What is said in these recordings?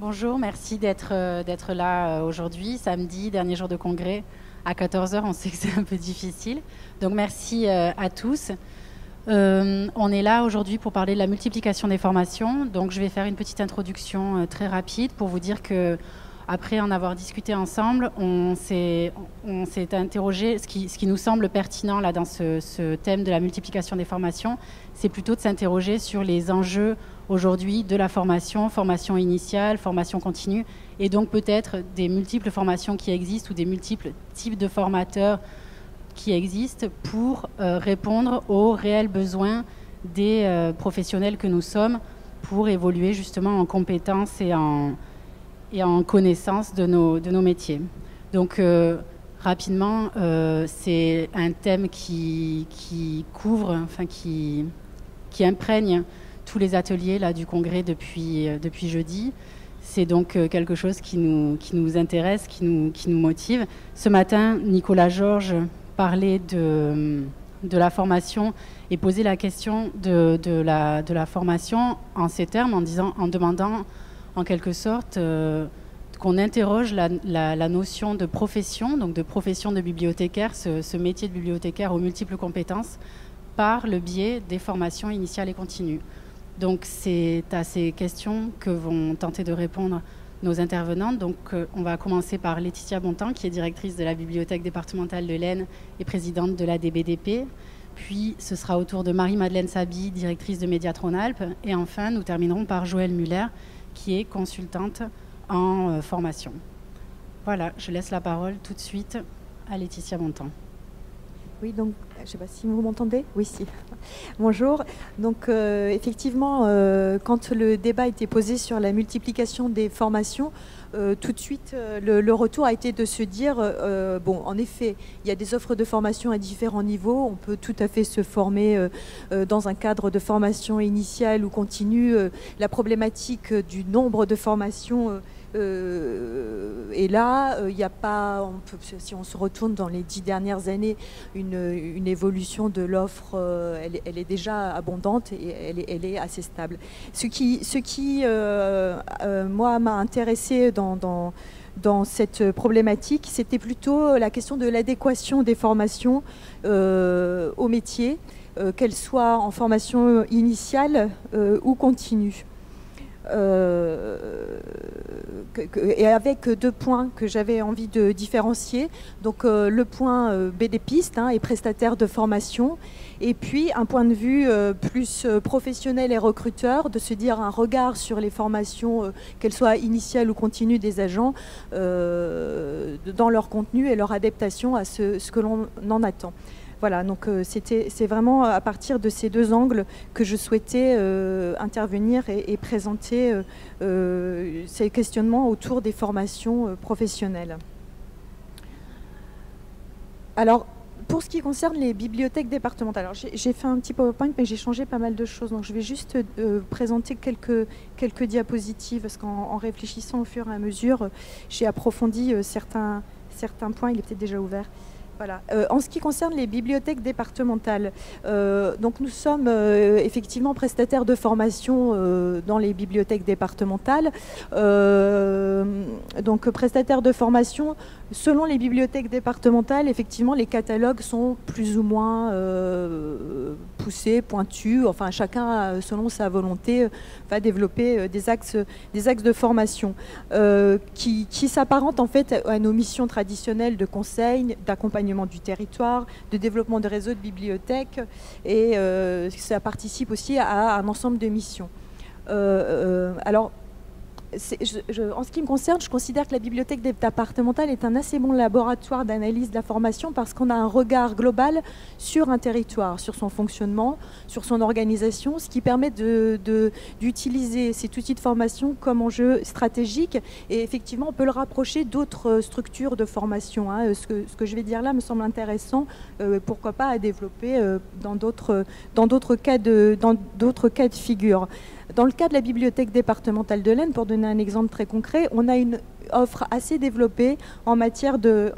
Bonjour, merci d'être là aujourd'hui, samedi, dernier jour de congrès. À 14h, on sait que c'est un peu difficile. Donc merci à tous. On est là aujourd'hui pour parler de la multiplication des formations. Donc je vais faire une petite introduction très rapide pour vous dire que, après en avoir discuté ensemble, on s'est interrogé. Ce qui nous semble pertinent là, dans ce thème de la multiplication des formations, c'est plutôt de s'interroger sur les enjeux aujourd'hui de la formation, formation initiale, formation continue, et donc peut-être des multiples formations qui existent ou des multiples types de formateurs qui existent pour répondre aux réels besoins des professionnels que nous sommes pour évoluer justement en compétences et en connaissance de nos métiers. Donc rapidement, c'est un thème qui couvre, enfin qui imprègne tous les ateliers là, du congrès depuis jeudi. C'est donc quelque chose qui nous intéresse, qui nous motive. Ce matin, Nicolas Georges parlait de la formation et posait la question de la formation en ces termes, en demandant en quelque sorte qu'on interroge la notion de profession, donc de profession de bibliothécaire, ce métier de bibliothécaire aux multiples compétences, par le biais des formations initiales et continues. Donc c'est à ces questions que vont tenter de répondre nos intervenantes. Donc on va commencer par Laetitia Bontan, qui est directrice de la bibliothèque départementale de l'Aisne et présidente de l'ADBDP. Puis ce sera au tour de Marie-Madeleine Saby, directrice de Médiat Rhône-Alpes. Et enfin, nous terminerons par Joëlle Muller, qui est consultante en formation. Voilà, je laisse la parole tout de suite à Laetitia Bontan. Oui, donc, je ne sais pas si vous m'entendez. Oui, si. Bonjour. Donc, effectivement, quand le débat était posé sur la multiplication des formations, tout de suite, le retour a été de se dire, bon, en effet, il y a des offres de formation à différents niveaux. On peut tout à fait se former dans un cadre de formation initiale ou continue. La problématique du nombre de formations et là, il n'y a pas, si on se retourne dans les 10 dernières années, une évolution de l'offre, elle est déjà abondante et elle est assez stable. Ce qui moi, m'a intéressée dans cette problématique, c'était plutôt la question de l'adéquation des formations au métier, qu'elles soient en formation initiale ou continue. Et avec deux points que j'avais envie de différencier, donc le point BDPiste et prestataire de formation, et puis un point de vue plus professionnel et recruteur, de se dire un regard sur les formations, qu'elles soient initiales ou continues des agents, dans leur contenu et leur adaptation à ce que l'on en attend. Voilà, donc c'est vraiment à partir de ces deux angles que je souhaitais intervenir et présenter ces questionnements autour des formations professionnelles. Alors, pour ce qui concerne les bibliothèques départementales, alors j'ai fait un petit PowerPoint, mais j'ai changé pas mal de choses, donc je vais juste présenter quelques diapositives, parce qu'en réfléchissant au fur et à mesure, j'ai approfondi certains points, il est peut-être déjà ouvert. Voilà. En ce qui concerne les bibliothèques départementales, donc nous sommes effectivement prestataires de formation dans les bibliothèques départementales. Donc prestataires de formation, selon les bibliothèques départementales, effectivement les catalogues sont plus ou moins poussés, pointus, enfin chacun selon sa volonté va développer des axes de formation qui s'apparentent en fait à nos missions traditionnelles de conseil, d'accompagnement du territoire, de développement de réseaux de bibliothèques, et ça participe aussi à un ensemble de missions. Alors, en ce qui me concerne, je considère que la bibliothèque départementale est un assez bon laboratoire d'analyse de la formation parce qu'on a un regard global sur un territoire, sur son fonctionnement, sur son organisation, ce qui permet d'utiliser cet outil de formation comme enjeu stratégique. Et effectivement, on peut le rapprocher d'autres structures de formation. Ce que je vais dire là me semble intéressant, pourquoi pas à développer dans d'autres cas de figure. Dans le cas de la bibliothèque départementale de l'Aisne, pour donner un exemple très concret, on a une offre assez développée en matière de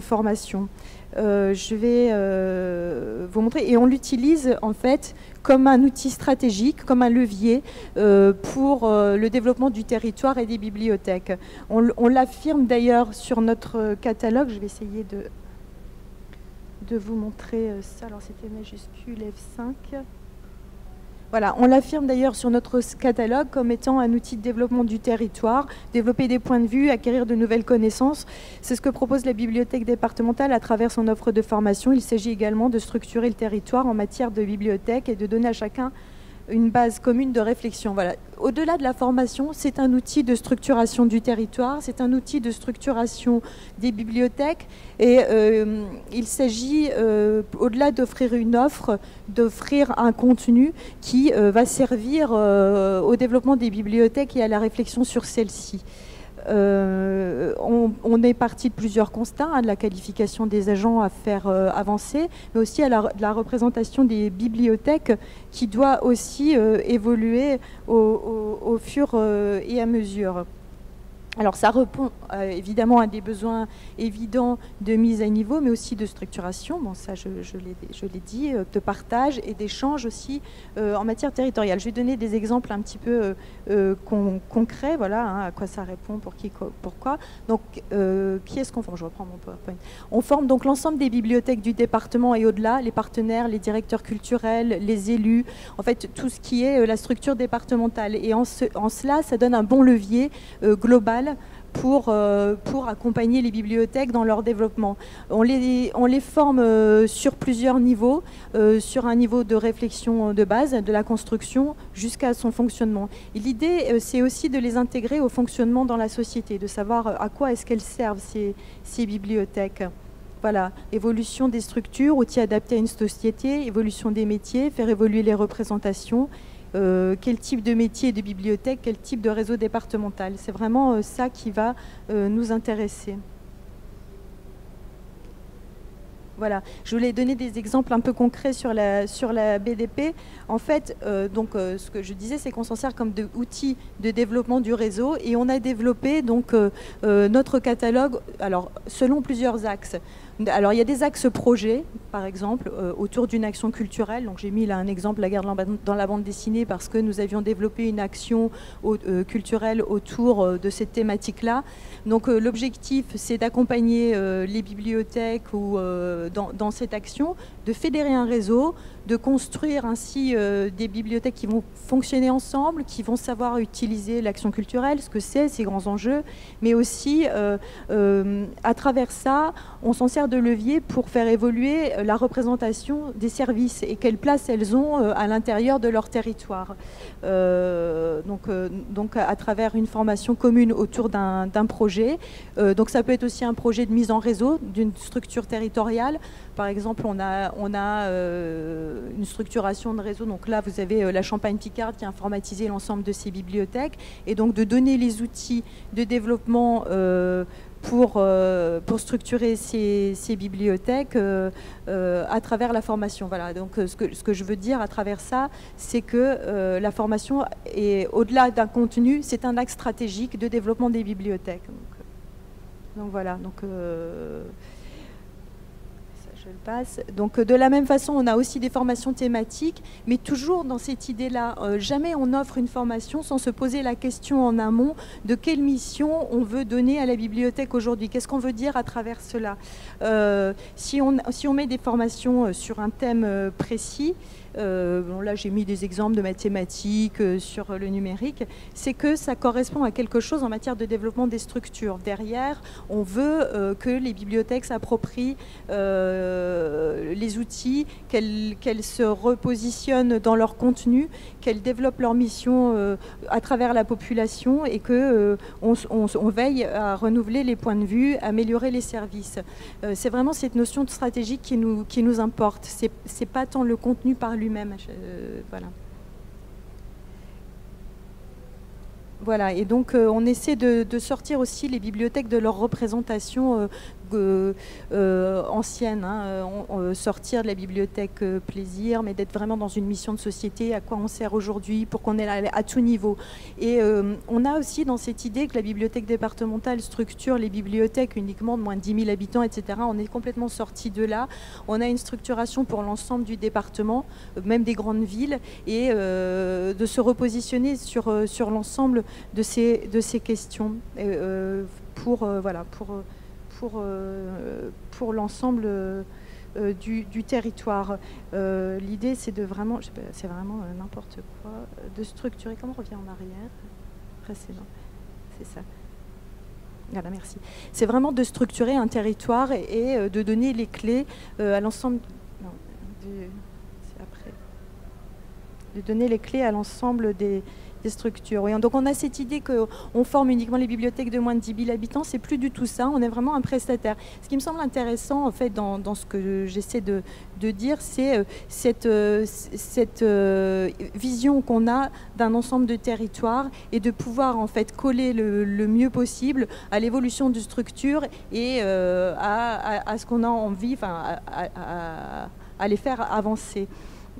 formation. Je vais vous montrer, et on l'utilise en fait comme un outil stratégique, comme un levier pour le développement du territoire et des bibliothèques. On l'affirme d'ailleurs sur notre catalogue. Je vais essayer de vous montrer ça. Alors c'était majuscule F5. Voilà, on l'affirme d'ailleurs sur notre catalogue comme étant un outil de développement du territoire, développer des points de vue, acquérir de nouvelles connaissances. C'est ce que propose la bibliothèque départementale à travers son offre de formation. Il s'agit également de structurer le territoire en matière de bibliothèque et de donner à chacun une base commune de réflexion. Voilà. Au-delà de la formation, c'est un outil de structuration du territoire, c'est un outil de structuration des bibliothèques et il s'agit, au-delà d'offrir une offre, d'offrir un contenu qui va servir au développement des bibliothèques et à la réflexion sur celles-ci. On est parti de plusieurs constats, hein, de la qualification des agents à faire avancer, mais aussi de la représentation des bibliothèques qui doit aussi évoluer au fur et à mesure. Alors ça répond évidemment à des besoins évidents de mise à niveau, mais aussi de structuration, bon, ça je l'ai dit, de partage et d'échange aussi en matière territoriale. Je vais donner des exemples un petit peu concrets, voilà, hein, à quoi ça répond, pour qui, pourquoi. Donc qui est-ce qu'on forme ? Je reprends mon PowerPoint. On forme donc l'ensemble des bibliothèques du département et au-delà, les partenaires, les directeurs culturels, les élus, en fait tout ce qui est la structure départementale. Et en cela, ça donne un bon levier global pour accompagner les bibliothèques dans leur développement. On les forme sur plusieurs niveaux, sur un niveau de réflexion de base, de la construction jusqu'à son fonctionnement. L'idée, c'est aussi de les intégrer au fonctionnement dans la société, de savoir à quoi est-ce qu'elles servent, ces bibliothèques. Voilà, évolution des structures, outils adaptés à une société, évolution des métiers, faire évoluer les représentations. Quel type de métier de bibliothèque, quel type de réseau départemental. C'est vraiment ça qui va nous intéresser. Voilà, je voulais donner des exemples un peu concrets sur la BDP. En fait, ce que je disais, c'est qu'on s'en sert comme outil de développement du réseau et on a développé donc, notre catalogue alors, selon plusieurs axes. Alors, il y a des axes projets, par exemple, autour d'une action culturelle. Donc, j'ai mis là un exemple, la guerre dans la bande dessinée, parce que nous avions développé une action culturelle autour de cette thématique-là. Donc, l'objectif, c'est d'accompagner les bibliothèques ou, dans cette action, de fédérer un réseau, de construire ainsi des bibliothèques qui vont fonctionner ensemble, qui vont savoir utiliser l'action culturelle, ce que c'est, ses grands enjeux, mais aussi à travers ça, on s'en sert de levier pour faire évoluer la représentation des services et quelle place elles ont à l'intérieur de leur territoire. Donc à travers une formation commune autour d'un projet. Donc ça peut être aussi un projet de mise en réseau d'une structure territoriale. Par exemple, on a une structuration de réseau. Donc là, vous avez la Champagne-Picarde qui a informatisé l'ensemble de ses bibliothèques. Et donc de donner les outils de développement pour structurer ces bibliothèques à travers la formation. Voilà. Donc ce que je veux dire à travers ça, c'est que la formation est au-delà d'un contenu, c'est un axe stratégique de développement des bibliothèques. Donc voilà. Donc, je le passe. Donc, de la même façon, on a aussi des formations thématiques, mais toujours dans cette idée-là. Jamais on offre une formation sans se poser la question en amont de quelle mission on veut donner à la bibliothèque aujourd'hui. Qu'est-ce qu'on veut dire à travers cela ? Si on met des formations sur un thème précis, bon, là j'ai mis des exemples de mathématiques sur le numérique, c'est que ça correspond à quelque chose en matière de développement des structures. Derrière, on veut que les bibliothèques s'approprient les outils, qu'elles se repositionnent dans leur contenu, qu'elles développent leur mission à travers la population et qu'on on veille à renouveler les points de vue, à améliorer les services. C'est vraiment cette notion de stratégie qui nous importe. C'est pas tant le contenu par lui-même. Voilà. Voilà, et donc on essaie de sortir aussi les bibliothèques de leur représentation ancienne, hein, sortir de la bibliothèque plaisir, mais d'être vraiment dans une mission de société, à quoi on sert aujourd'hui, pour qu'on ait à tout niveau. Et on a aussi dans cette idée que la bibliothèque départementale structure les bibliothèques uniquement de moins de 10 000 habitants, etc. On est complètement sorti de là. On a une structuration pour l'ensemble du département, même des grandes villes, et de se repositionner sur l'ensemble de ces questions pour l'ensemble du territoire. L'idée, c'est de vraiment, c'est vraiment n'importe quoi, de structurer. Comment on revient en arrière? Précédent, c'est ça. Voilà, merci. C'est vraiment de structurer un territoire et de donner les clés à l'ensemble. De donner les clés à l'ensemble des structures. Oui. Donc on a cette idée qu'on forme uniquement les bibliothèques de moins de 10 000 habitants, c'est plus du tout ça, on est vraiment un prestataire. Ce qui me semble intéressant en fait dans ce que j'essaie de dire, c'est cette vision qu'on a d'un ensemble de territoires et de pouvoir en fait coller le mieux possible à l'évolution de structure et à ce qu'on a envie, enfin à les faire avancer.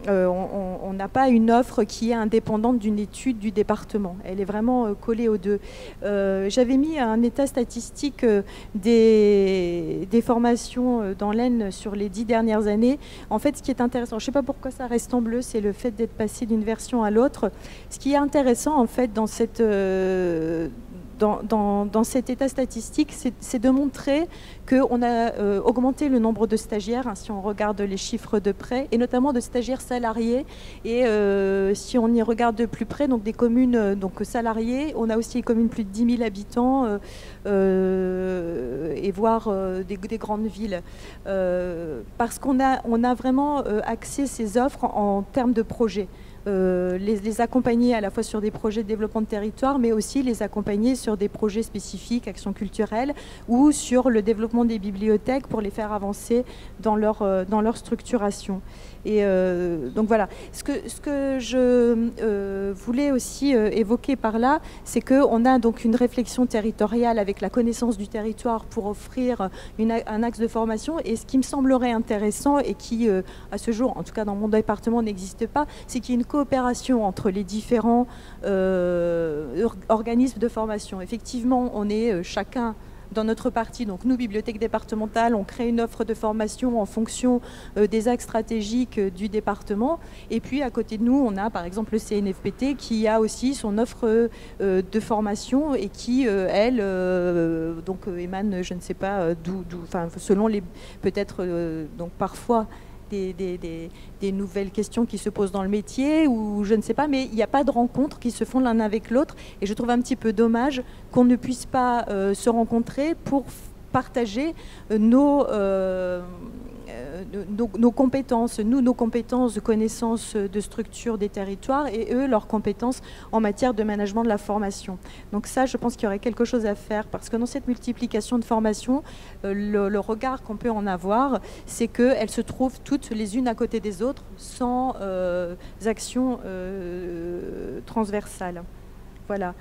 On n'a pas une offre qui est indépendante d'une étude du département. Elle est vraiment collée aux deux. J'avais mis un état statistique des formations dans l'Aisne sur les 10 dernières années. En fait, ce qui est intéressant, je ne sais pas pourquoi ça reste en bleu, c'est le fait d'être passé d'une version à l'autre. Ce qui est intéressant, en fait, dans cet état statistique, c'est de montrer qu'on a augmenté le nombre de stagiaires, hein, si on regarde les chiffres de près, et notamment de stagiaires salariés. Et si on y regarde de plus près, donc des communes salariées, on a aussi les communes plus de 10 000 habitants, et voire des grandes villes. Parce qu'on a vraiment axé ces offres en termes de projets. Les accompagner à la fois sur des projets de développement de territoire, mais aussi les accompagner sur des projets spécifiques, actions culturelles, ou sur le développement des bibliothèques pour les faire avancer dans leur structuration. Et donc voilà, ce que je voulais aussi évoquer par là, c'est qu'on a donc une réflexion territoriale avec la connaissance du territoire pour offrir un axe de formation. Et ce qui me semblerait intéressant et qui, à ce jour, en tout cas dans mon département, n'existe pas, c'est qu'il y ait une coopération entre les différents organismes de formation. Effectivement, on est chacun dans notre partie, donc nous, bibliothèque départementale, on crée une offre de formation en fonction des axes stratégiques du département. Et puis, à côté de nous, on a par exemple le CNFPT qui a aussi son offre de formation et qui, elle, émane, je ne sais pas d'où, enfin, selon les, peut-être, donc parfois, des nouvelles questions qui se posent dans le métier ou je ne sais pas, mais il n'y a pas de rencontres qui se font l'un avec l'autre et je trouve un petit peu dommage qu'on ne puisse pas se rencontrer pour partager nos compétences, nous, nos compétences de connaissance de structure des territoires et eux, leurs compétences en matière de management de la formation. Donc ça, je pense qu'il y aurait quelque chose à faire parce que dans cette multiplication de formations, le regard qu'on peut en avoir, c'est qu'elles se trouvent toutes les unes à côté des autres sans actions transversales. Voilà.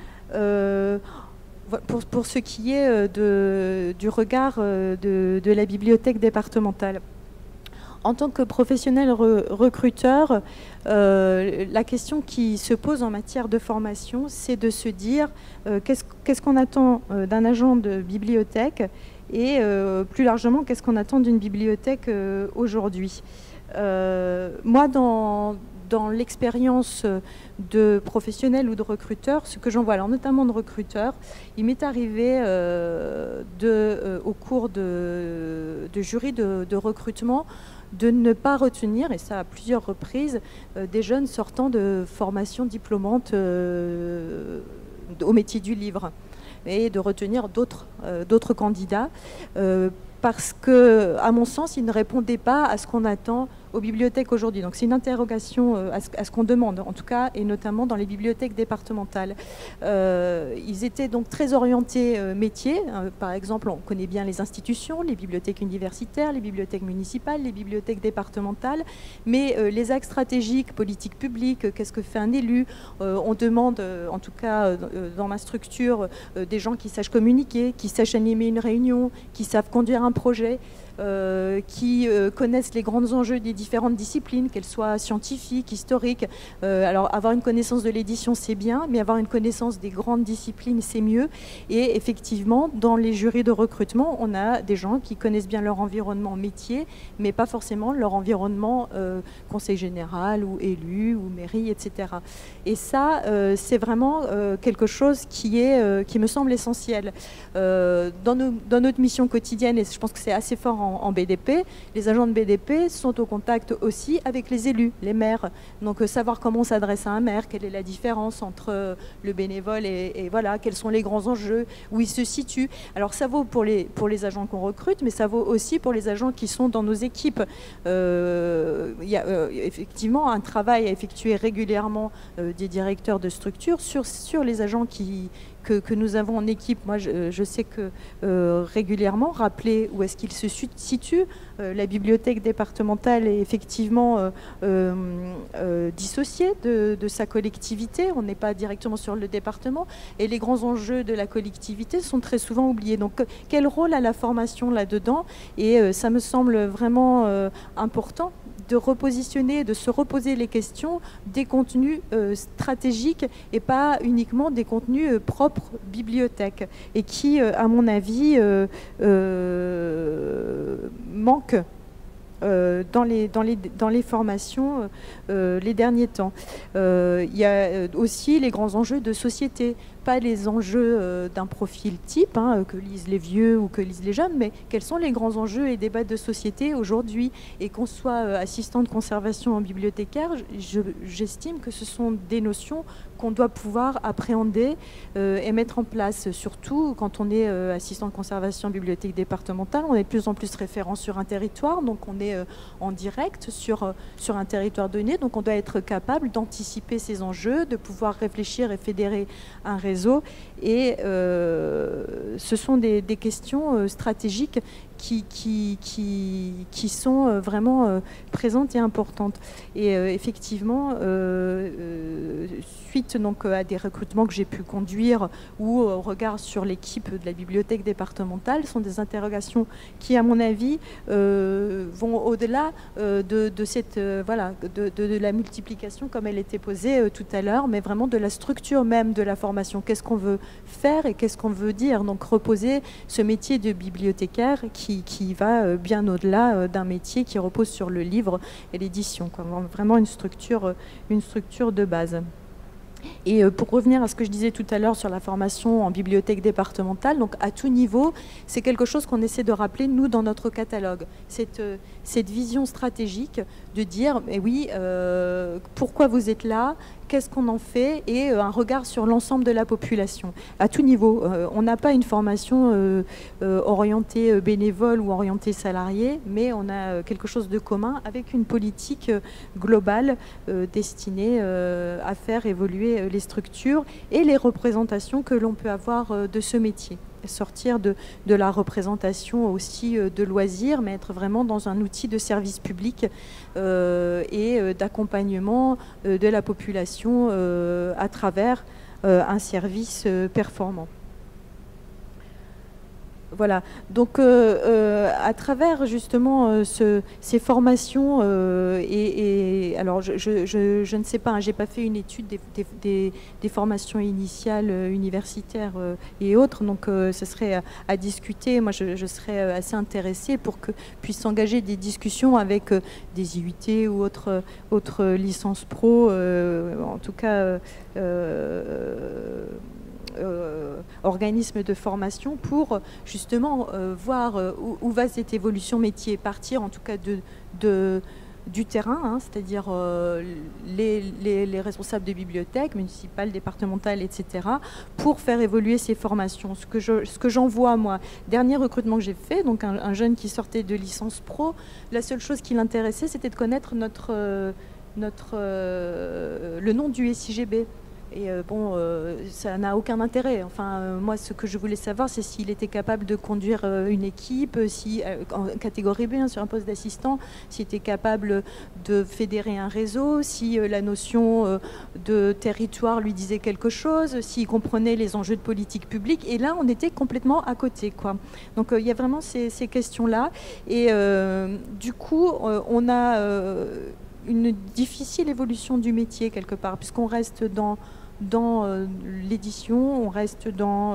Pour ce qui est du regard de la bibliothèque départementale. En tant que professionnel recruteur, la question qui se pose en matière de formation, c'est de se dire qu'est-ce qu'on attend d'un agent de bibliothèque et plus largement, qu'est-ce qu'on attend d'une bibliothèque aujourd'hui. Moi, dans l'expérience de professionnel ou de recruteur, ce que j'en vois, alors notamment de recruteur, il m'est arrivé au cours de jury de recrutement de ne pas retenir, et ça à plusieurs reprises, des jeunes sortant de formations diplômantes au métier du livre et de retenir d'autres candidats parce que, à mon sens, ils ne répondaient pas à ce qu'on attend aux bibliothèques aujourd'hui. Donc c'est une interrogation à ce qu'on demande, en tout cas, et notamment dans les bibliothèques départementales. Ils étaient donc très orientés métiers. Par exemple, on connaît bien les institutions, les bibliothèques universitaires, les bibliothèques municipales, les bibliothèques départementales, mais les axes stratégiques, politiques publiques, qu'est-ce que fait un élu? On demande, en tout cas dans ma structure, des gens qui sachent communiquer, qui sachent animer une réunion, qui savent conduire un projets qui connaissent les grands enjeux des différentes disciplines, qu'elles soient scientifiques, historiques. Alors avoir une connaissance de l'édition, c'est bien, mais avoir une connaissance des grandes disciplines, c'est mieux. Et effectivement, dans les jurys de recrutement, on a des gens qui connaissent bien leur environnement métier, mais pas forcément leur environnement conseil général ou élu ou mairie, etc. Et ça, c'est vraiment quelque chose qui me semble essentiel. Dans notre mission quotidienne, et je pense que c'est assez fort en BDP, les agents de BDP sont au contact aussi avec les élus, les maires. Donc savoir comment on s'adresse à un maire, quelle est la différence entre le bénévole et voilà, quels sont les grands enjeux, où ils se situent. Alors ça vaut pour les agents qu'on recrute, mais ça vaut aussi pour les agents qui sont dans nos équipes. Il y a effectivement un travail à effectuer régulièrement des directeurs de structure sur les agents que nous avons en équipe. Moi, je sais que régulièrement, rappeler où est-ce qu'ils se situent. La bibliothèque départementale est effectivement dissociée de sa collectivité. On n'est pas directement sur le département. Et les grands enjeux de la collectivité sont très souvent oubliés. Donc, quel rôle a la formation là-dedans? Et ça me semble vraiment important de repositionner, de se reposer les questions des contenus stratégiques et pas uniquement des contenus propres bibliothèques et qui, à mon avis, manquent dans les formations les derniers temps. Il y a aussi les grands enjeux de société. Pas les enjeux d'un profil type, hein, que lisent les vieux ou que lisent les jeunes, mais quels sont les grands enjeux et débats de société aujourd'hui. Et qu'on soit assistant de conservation en bibliothécaire, j'estime que ce sont des notions qu'on doit pouvoir appréhender et mettre en place. Surtout quand on est assistant de conservation en bibliothèque départementale, on est de plus en plus référent sur un territoire, donc on est en direct sur un territoire donné, donc on doit être capable d'anticiper ces enjeux, de pouvoir réfléchir et fédérer un réseau. Et ce sont des questions stratégiques qui sont vraiment présentes et importantes. Et effectivement, suite donc, à des recrutements que j'ai pu conduire ou au regard sur l'équipe de la bibliothèque départementale, sont des interrogations qui, à mon avis, vont au-delà de la multiplication comme elle était posée tout à l'heure, mais vraiment de la structure même de la formation. Qu'est-ce qu'on veut faire et qu'est-ce qu'on veut dire? Donc reposer ce métier de bibliothécaire qui va bien au-delà d'un métier qui repose sur le livre et l'édition. Vraiment une structure de base. Et pour revenir à ce que je disais tout à l'heure sur la formation en bibliothèque départementale, donc à tout niveau, c'est quelque chose qu'on essaie de rappeler, nous, dans notre catalogue. Cette vision stratégique de dire, mais oui, pourquoi vous êtes là ? Qu'est-ce qu'on en fait? Et un regard sur l'ensemble de la population, à tout niveau. On n'a pas une formation orientée bénévole ou orientée salariée, mais on a quelque chose de commun avec une politique globale destinée à faire évoluer les structures et les représentations que l'on peut avoir de ce métier. Sortir de la représentation aussi de loisirs, mais être vraiment dans un outil de service public et d'accompagnement de la population à travers un service performant. Voilà, donc à travers justement ces formations, et alors je ne sais pas, hein, j'ai pas fait une étude des formations initiales, universitaires et autres, donc ça serait à discuter. Moi je serais assez intéressée pour que puisse engager des discussions avec des IUT ou autres licences pro, en tout cas... organismes de formation pour justement voir où va cette évolution métier, partir en tout cas du terrain, hein, c'est-à-dire les responsables de bibliothèques municipales, départementales, etc., pour faire évoluer ces formations. Ce que j'en vois, moi, dernier recrutement que j'ai fait, donc un jeune qui sortait de licence pro, la seule chose qui l'intéressait, c'était de connaître le nom du SIGB. Et bon, ça n'a aucun intérêt. Enfin, moi, ce que je voulais savoir, c'est s'il était capable de conduire une équipe, si, en catégorie B, hein, sur un poste d'assistant, s'il était capable de fédérer un réseau, si la notion de territoire lui disait quelque chose, s'il comprenait les enjeux de politique publique. Et là, on était complètement à côté, quoi. Donc, il y a vraiment ces questions-là. Et du coup, on a une difficile évolution du métier, quelque part, puisqu'on reste dans l'édition, on reste dans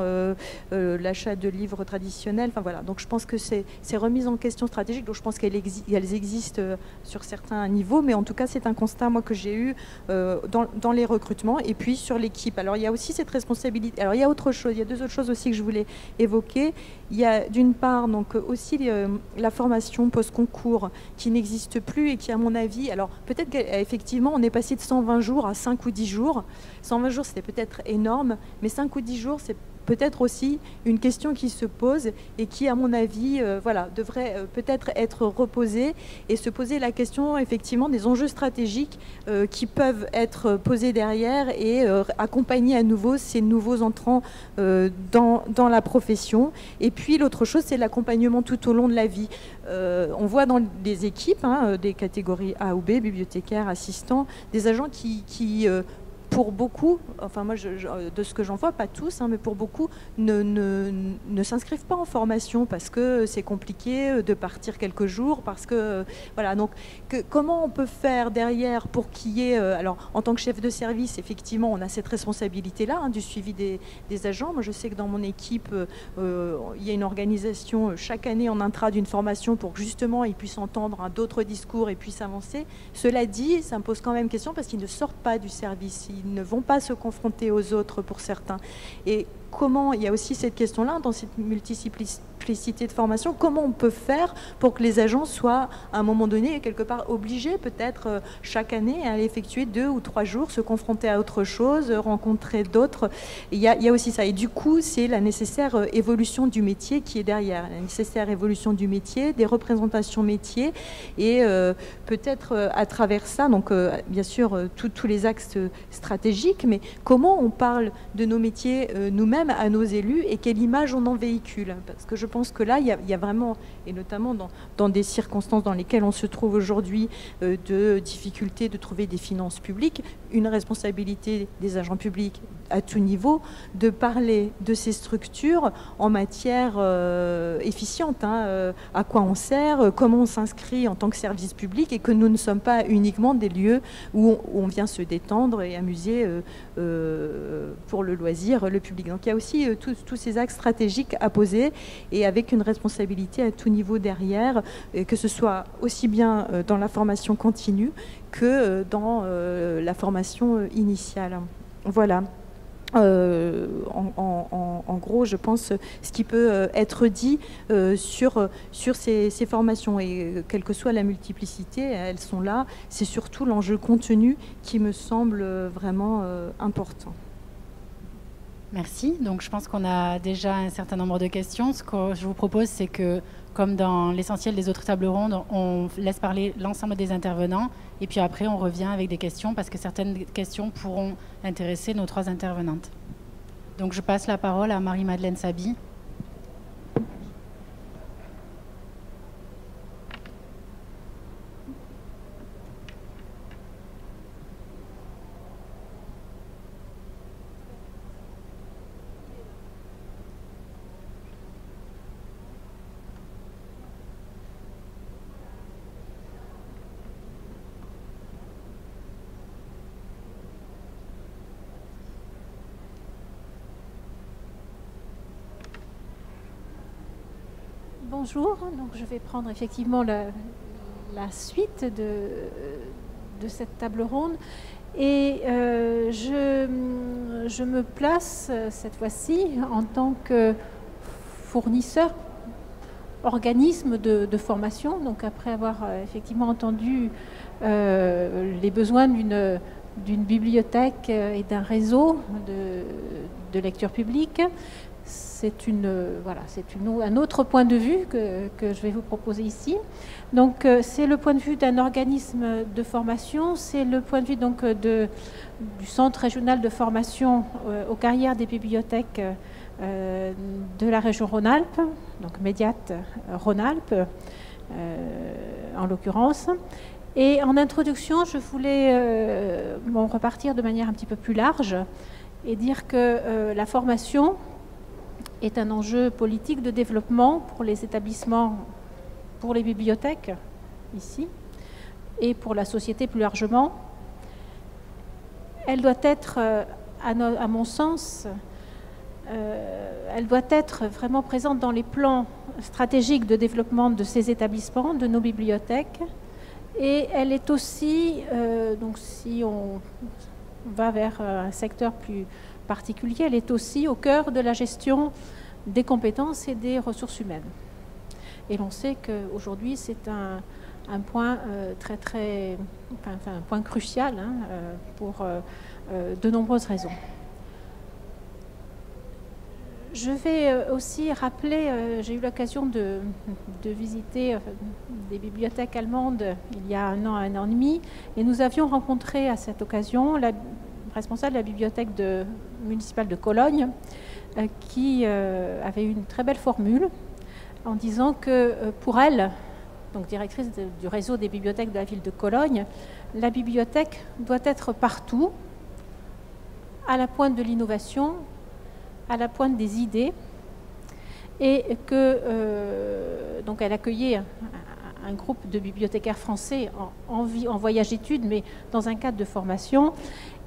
l'achat de livres traditionnels. Enfin, voilà. Donc je pense que ces remises en question stratégiques, donc je pense qu'elles existent sur certains niveaux, mais en tout cas c'est un constat, moi, que j'ai eu dans les recrutements et puis sur l'équipe. Alors il y a aussi cette responsabilité. Alors il y a autre chose, il y a deux autres choses aussi que je voulais évoquer. Il y a d'une part donc aussi la formation post-concours qui n'existe plus et qui, à mon avis, alors peut-être qu'effectivement on est passé de 120 jours à 5 ou 10 jours. 120 jours, c'était peut-être énorme, mais 5 ou 10 jours, c'est peut-être aussi une question qui se pose et qui, à mon avis, voilà, devrait peut-être être reposée et se poser la question, effectivement, des enjeux stratégiques qui peuvent être posés derrière et accompagner à nouveau ces nouveaux entrants dans la profession. Et puis, l'autre chose, c'est l'accompagnement tout au long de la vie. On voit dans des équipes, hein, des catégories A ou B, bibliothécaires, assistants, des agents qui pour beaucoup, enfin moi de ce que j'en vois, pas tous, hein, mais pour beaucoup, ne s'inscrivent pas en formation parce que c'est compliqué de partir quelques jours, parce que voilà. Donc comment on peut faire derrière pour qu'il y ait, alors en tant que chef de service, effectivement, on a cette responsabilité-là, hein, du suivi des agents. Moi je sais que dans mon équipe, il y a une organisation chaque année en intra d'une formation pour que justement ils puissent entendre, hein, d'autres discours et puissent avancer. Cela dit, ça me pose quand même question parce qu'ils ne sortent pas du service. Ils ne vont pas se confronter aux autres pour certains. Et comment, il y a aussi cette question-là, dans cette multiplicité de formations, comment on peut faire pour que les agents soient, à un moment donné, quelque part obligés, peut-être chaque année, à aller effectuer 2 ou 3 jours, se confronter à autre chose, rencontrer d'autres. Il y a aussi ça. Et du coup, c'est la nécessaire évolution du métier qui est derrière. La nécessaire évolution du métier, des représentations métiers, et peut-être à travers ça, donc bien sûr, tous les axes stratégiques, mais comment on parle de nos métiers nous-mêmes, à nos élus, et quelle image on en véhicule. Parce que je pense que là, il y a vraiment, et notamment dans des circonstances dans lesquelles on se trouve aujourd'hui, de difficultés de trouver des finances publiques, une responsabilité des agents publics à tout niveau de parler de ces structures en matière efficiente, hein, à quoi on sert, comment on s'inscrit en tant que service public, et que nous ne sommes pas uniquement des lieux où on vient se détendre et amuser pour le loisir, le public. Donc il y a aussi tous ces axes stratégiques à poser, et avec une responsabilité à tout niveau derrière, et que ce soit aussi bien dans la formation continue que dans la formation initiale. Voilà. En gros, je pense, ce qui peut être dit sur ces formations, et quelle que soit la multiplicité, elles sont là. C'est surtout l'enjeu contenu qui me semble vraiment important. Merci. Donc, je pense qu'on a déjà un certain nombre de questions. Ce que je vous propose, c'est que, comme dans l'essentiel des autres tables rondes, on laisse parler l'ensemble des intervenants, et puis après, on revient avec des questions, parce que certaines questions pourront intéresser nos 3 intervenantes. Donc, je passe la parole à Marie-Madeleine Saby. Bonjour, donc je vais prendre effectivement la suite de cette table ronde, et je me place cette fois-ci en tant que fournisseur, organisme de formation, donc après avoir effectivement entendu les besoins d'une bibliothèque et d'un réseau de lecture publique. c'est voilà, un autre point de vue que je vais vous proposer ici. Donc, c'est le point de vue d'un organisme de formation, c'est le point de vue donc, du Centre régional de formation aux carrières des bibliothèques de la région Rhône-Alpes, donc Médiat Rhône-Alpes en l'occurrence. Et en introduction, je voulais repartir de manière un petit peu plus large et dire que la formation est un enjeu politique de développement pour les établissements, pour les bibliothèques, ici, et pour la société plus largement. Elle doit être, à mon sens, elle doit être vraiment présente dans les plans stratégiques de développement de ces établissements, de nos bibliothèques, et elle est aussi, donc si on va vers un secteur plus particulier, elle est aussi au cœur de la gestion des compétences et des ressources humaines. Et l'on sait qu'aujourd'hui, c'est un point un point crucial hein, pour de nombreuses raisons. Je vais aussi rappeler, j'ai eu l'occasion de visiter des bibliothèques allemandes il y a un an et demi, et nous avions rencontré à cette occasion la responsable de la bibliothèque municipale de Cologne, qui avait une très belle formule en disant que pour elle, donc directrice du réseau des bibliothèques de la ville de Cologne, la bibliothèque doit être partout, à la pointe de l'innovation, à la pointe des idées, et que donc elle accueillait un groupe de bibliothécaires français en voyage études, mais dans un cadre de formation.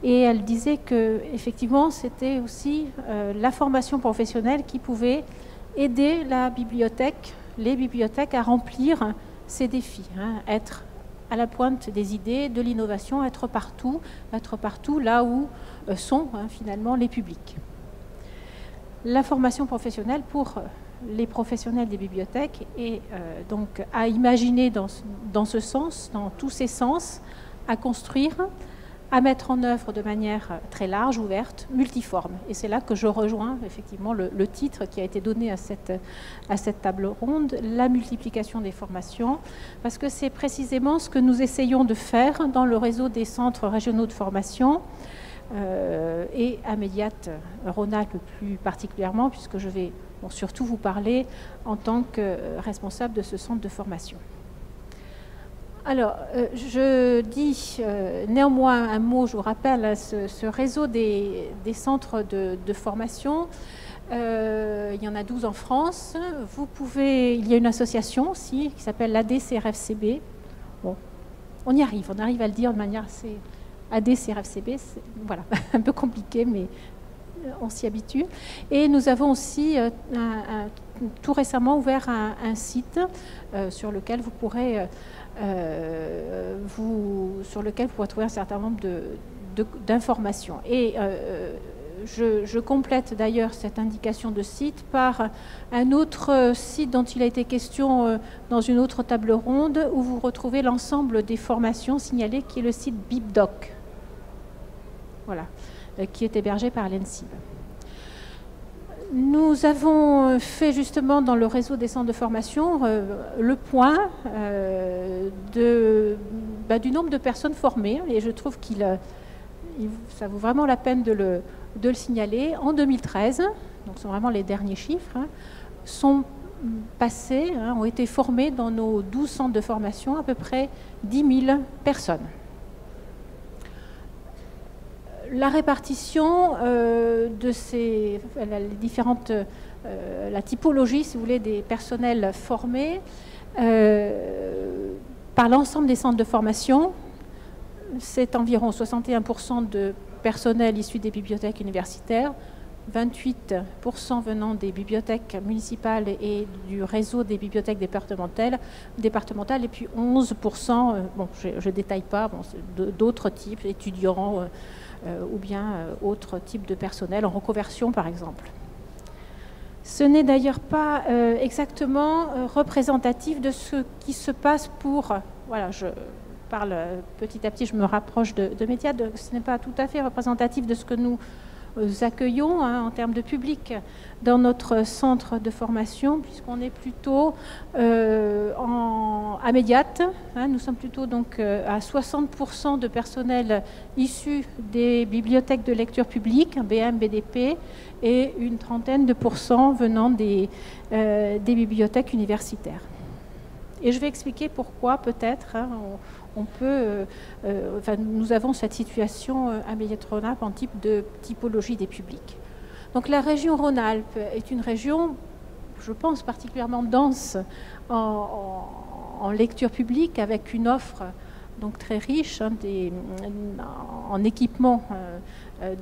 Et elle disait que effectivement, c'était aussi la formation professionnelle qui pouvait aider la bibliothèque, les bibliothèques à remplir ces défis, hein, être à la pointe des idées, de l'innovation, être partout là où sont finalement les publics. La formation professionnelle pour les professionnels des bibliothèques est donc à imaginer dans ce sens, dans tous ces sens, à construire, à mettre en œuvre de manière très large, ouverte, multiforme. Et c'est là que je rejoins effectivement le titre qui a été donné à cette table ronde, la multiplication des formations, parce que c'est précisément ce que nous essayons de faire dans le réseau des centres régionaux de formation, et à Médiat Rhône-Alpes plus particulièrement, puisque je vais surtout vous parler en tant que responsable de ce centre de formation. Alors, je dis néanmoins un mot, je vous rappelle, à ce réseau des centres de formation. Il y en a 12 en France. Il y a une association aussi qui s'appelle l'ADCRFCB. Bon, on arrive à le dire de manière assez... ADCRFCB, c'est voilà, un peu compliqué, mais on s'y habitue. Et nous avons aussi tout récemment ouvert un site sur lequel vous pourrez... sur lequel vous pourrez trouver un certain nombre d'informations. Et je complète d'ailleurs cette indication de site par un autre site dont il a été question dans une autre table ronde, où vous retrouvez l'ensemble des formations signalées, qui est le site BIPDoc, voilà, qui est hébergé par l'ENSIB. Nous avons fait justement dans le réseau des centres de formation le point du nombre de personnes formées, et je trouve ça vaut vraiment la peine de le signaler. En 2013, donc ce sont vraiment les derniers chiffres, hein, ont été formés dans nos 12 centres de formation à peu près 10 000 personnes. La répartition la typologie, si vous voulez, des personnels formés par l'ensemble des centres de formation, c'est environ 61% de personnel issu des bibliothèques universitaires, 28% venant des bibliothèques municipales et du réseau des bibliothèques départementales, et puis 11%, bon, je ne détaille pas, bon, d'autres types, étudiants, ou bien autres types de personnel en reconversion, par exemple. Ce n'est d'ailleurs pas exactement représentatif de ce qui se passe pour... Voilà, je parle petit à petit, je me rapproche de Médiat, ce n'est pas tout à fait représentatif de ce que nous accueillons en termes de public dans notre centre de formation, puisqu'on est plutôt à Médiat. Nous sommes plutôt donc à 60% de personnel issu des bibliothèques de lecture publique, BM, BDP, et une trentaine de pourcents venant des bibliothèques universitaires. Et je vais expliquer pourquoi peut-être nous avons cette situation à Médiat Rhône-Alpes en type de typologie des publics. Donc la région Rhône-Alpes est une région, je pense, particulièrement dense en lecture publique, avec une offre donc très riche en équipements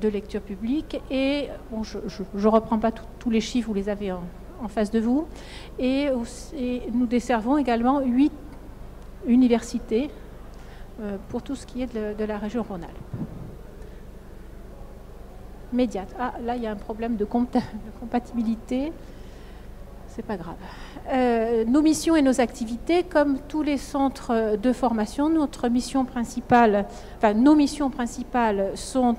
de lecture publique. Et bon, je ne reprends pas tous les chiffres, vous les avez en face de vous. Et nous desservons également 8 universités pour tout ce qui est de la région Rhône-Alpes. Médiat. Ah, là, il y a un problème de compatibilité. C'est pas grave. Nos missions et nos activités, comme tous les centres de formation, nos missions principales sont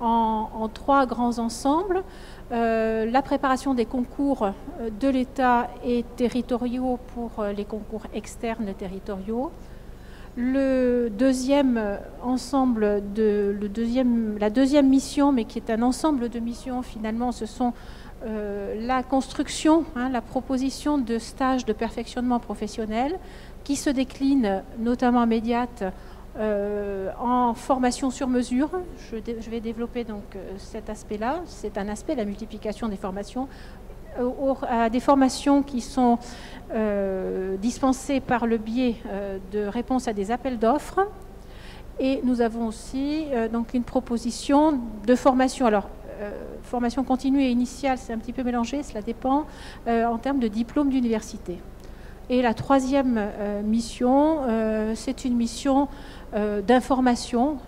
en 3 grands ensembles. La préparation des concours de l'État et territoriaux pour les concours externes territoriaux. La deuxième mission, mais qui est un ensemble de missions finalement, ce sont la construction, la proposition de stages de perfectionnement professionnel qui se décline notamment à Médiat en formation sur mesure. Je vais développer donc cet aspect-là. C'est un aspect, la multiplication des formations, à des formations qui sont dispensées par le biais de réponses à des appels d'offres. Et nous avons aussi donc une proposition de formation. Alors, formation continue et initiale, c'est un petit peu mélangé, cela dépend, en termes de diplôme d'université. Et la troisième mission, c'est une mission d'information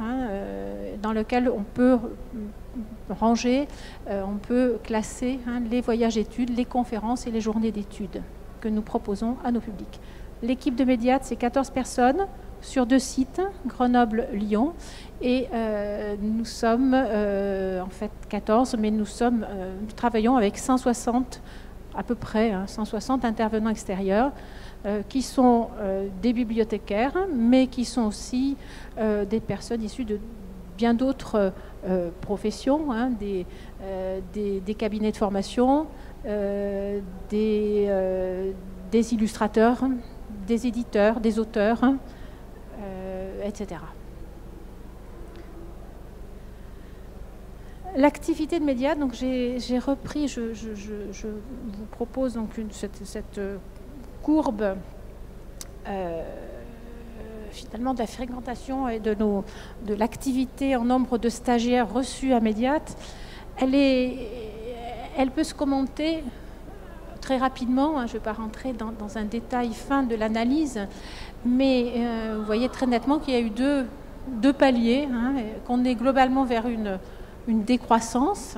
dans laquelle on peut ranger, on peut classer les voyages études, les conférences et les journées d'études que nous proposons à nos publics. L'équipe de Médiat, c'est 14 personnes sur 2 sites, Grenoble-Lyon, et nous sommes en fait 14, mais nous travaillons avec 160 à peu près 160 intervenants extérieurs qui sont des bibliothécaires, mais qui sont aussi des personnes issues de bien d'autres professions, des cabinets de formation, des illustrateurs, des éditeurs, des auteurs, etc. L'activité de Médiat, donc j'ai repris, je vous propose donc cette courbe finalement de la fréquentation et de l'activité en nombre de stagiaires reçus à Médiat. Elle peut se commenter très rapidement, je ne vais pas rentrer dans un détail fin de l'analyse, mais vous voyez très nettement qu'il y a eu deux paliers, qu'on est globalement vers une décroissance.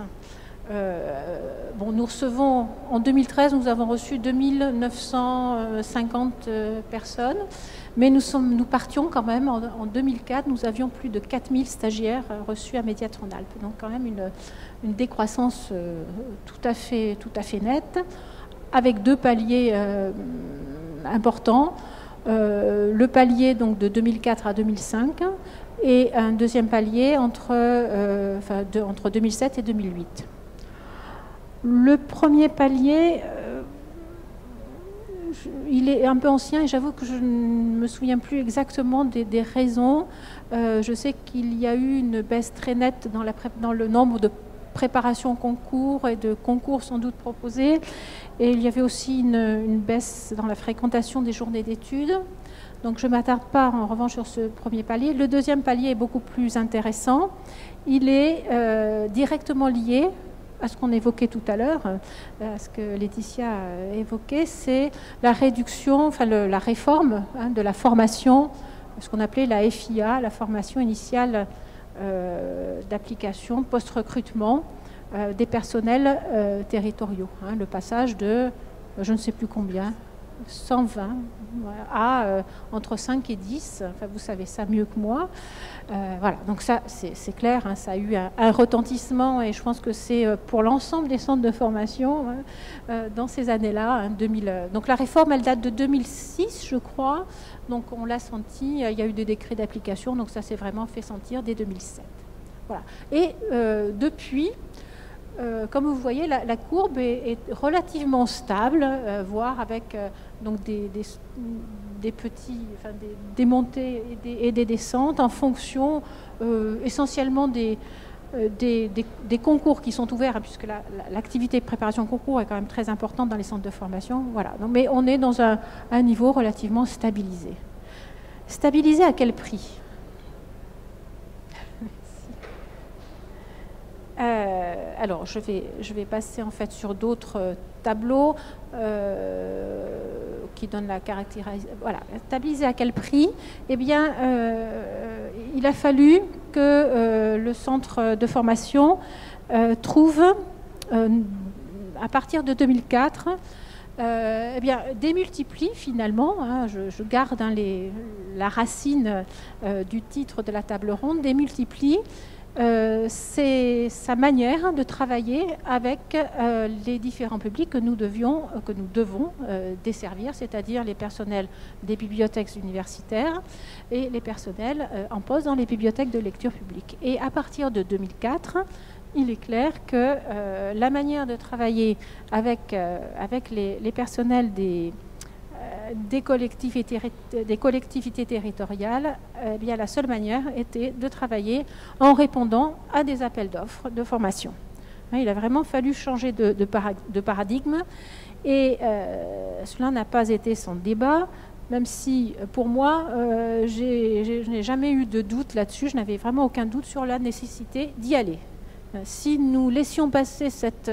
Nous recevons, en 2013, nous avons reçu 2950 personnes, mais nous partions quand même, en 2004, nous avions plus de 4000 stagiaires reçus à Médiat Rhône-Alpes. Donc quand même une décroissance tout à fait nette, avec 2 paliers importants. Le palier donc, de 2004 à 2005, et un deuxième palier entre 2007 et 2008. Le premier palier, il est un peu ancien et j'avoue que je ne me souviens plus exactement des raisons. Je sais qu'il y a eu une baisse très nette dans le nombre de préparations concours et de concours sans doute proposés. Et il y avait aussi une baisse dans la fréquentation des journées d'études. Donc je ne m'attarde pas en revanche sur ce premier palier. Le deuxième palier est beaucoup plus intéressant. Il est directement lié à ce qu'on évoquait tout à l'heure, à ce que Laetitia a évoqué, c'est la réduction, la réforme de la formation, ce qu'on appelait la FIA, la formation initiale d'application post-recrutement des personnels territoriaux. Le passage de je ne sais plus combien 120 à entre 5 et 10, enfin, vous savez ça mieux que moi. Voilà, donc ça c'est clair, hein, ça a eu un retentissement et je pense que c'est pour l'ensemble des centres de formation dans ces années-là. Hein, donc la réforme elle date de 2006 je crois, donc on l'a senti, il y a eu des décrets d'application, donc ça s'est vraiment fait sentir dès 2007. Voilà. Et depuis... comme vous voyez, la courbe est relativement stable, voire avec donc des montées et des descentes en fonction essentiellement des concours qui sont ouverts, hein, puisque l'activité de préparation concours est quand même très importante dans les centres de formation. Voilà. Donc, mais on est dans un niveau relativement stabilisé. Stabilisé à quel prix ? Alors, je vais passer en fait sur d'autres tableaux qui donnent la caractérisation. Voilà, stabiliser à quel prix? Eh bien, il a fallu que le centre de formation trouve, à partir de 2004, eh bien, démultiplie finalement, hein, je garde hein, la racine du titre de la table ronde, démultiplie. C'est sa manière de travailler avec les différents publics que nous devons desservir, c'est-à-dire les personnels des bibliothèques universitaires et les personnels en poste dans les bibliothèques de lecture publique. Et à partir de 2004, il est clair que la manière de travailler avec les personnels des collectivités territoriales, eh bien, la seule manière était de travailler en répondant à des appels d'offres de formation. Il a vraiment fallu changer de paradigme et cela n'a pas été sans débat, même si pour moi, je n'ai jamais eu de doute là-dessus, je n'avais vraiment aucun doute sur la nécessité d'y aller. Si nous laissions passer cette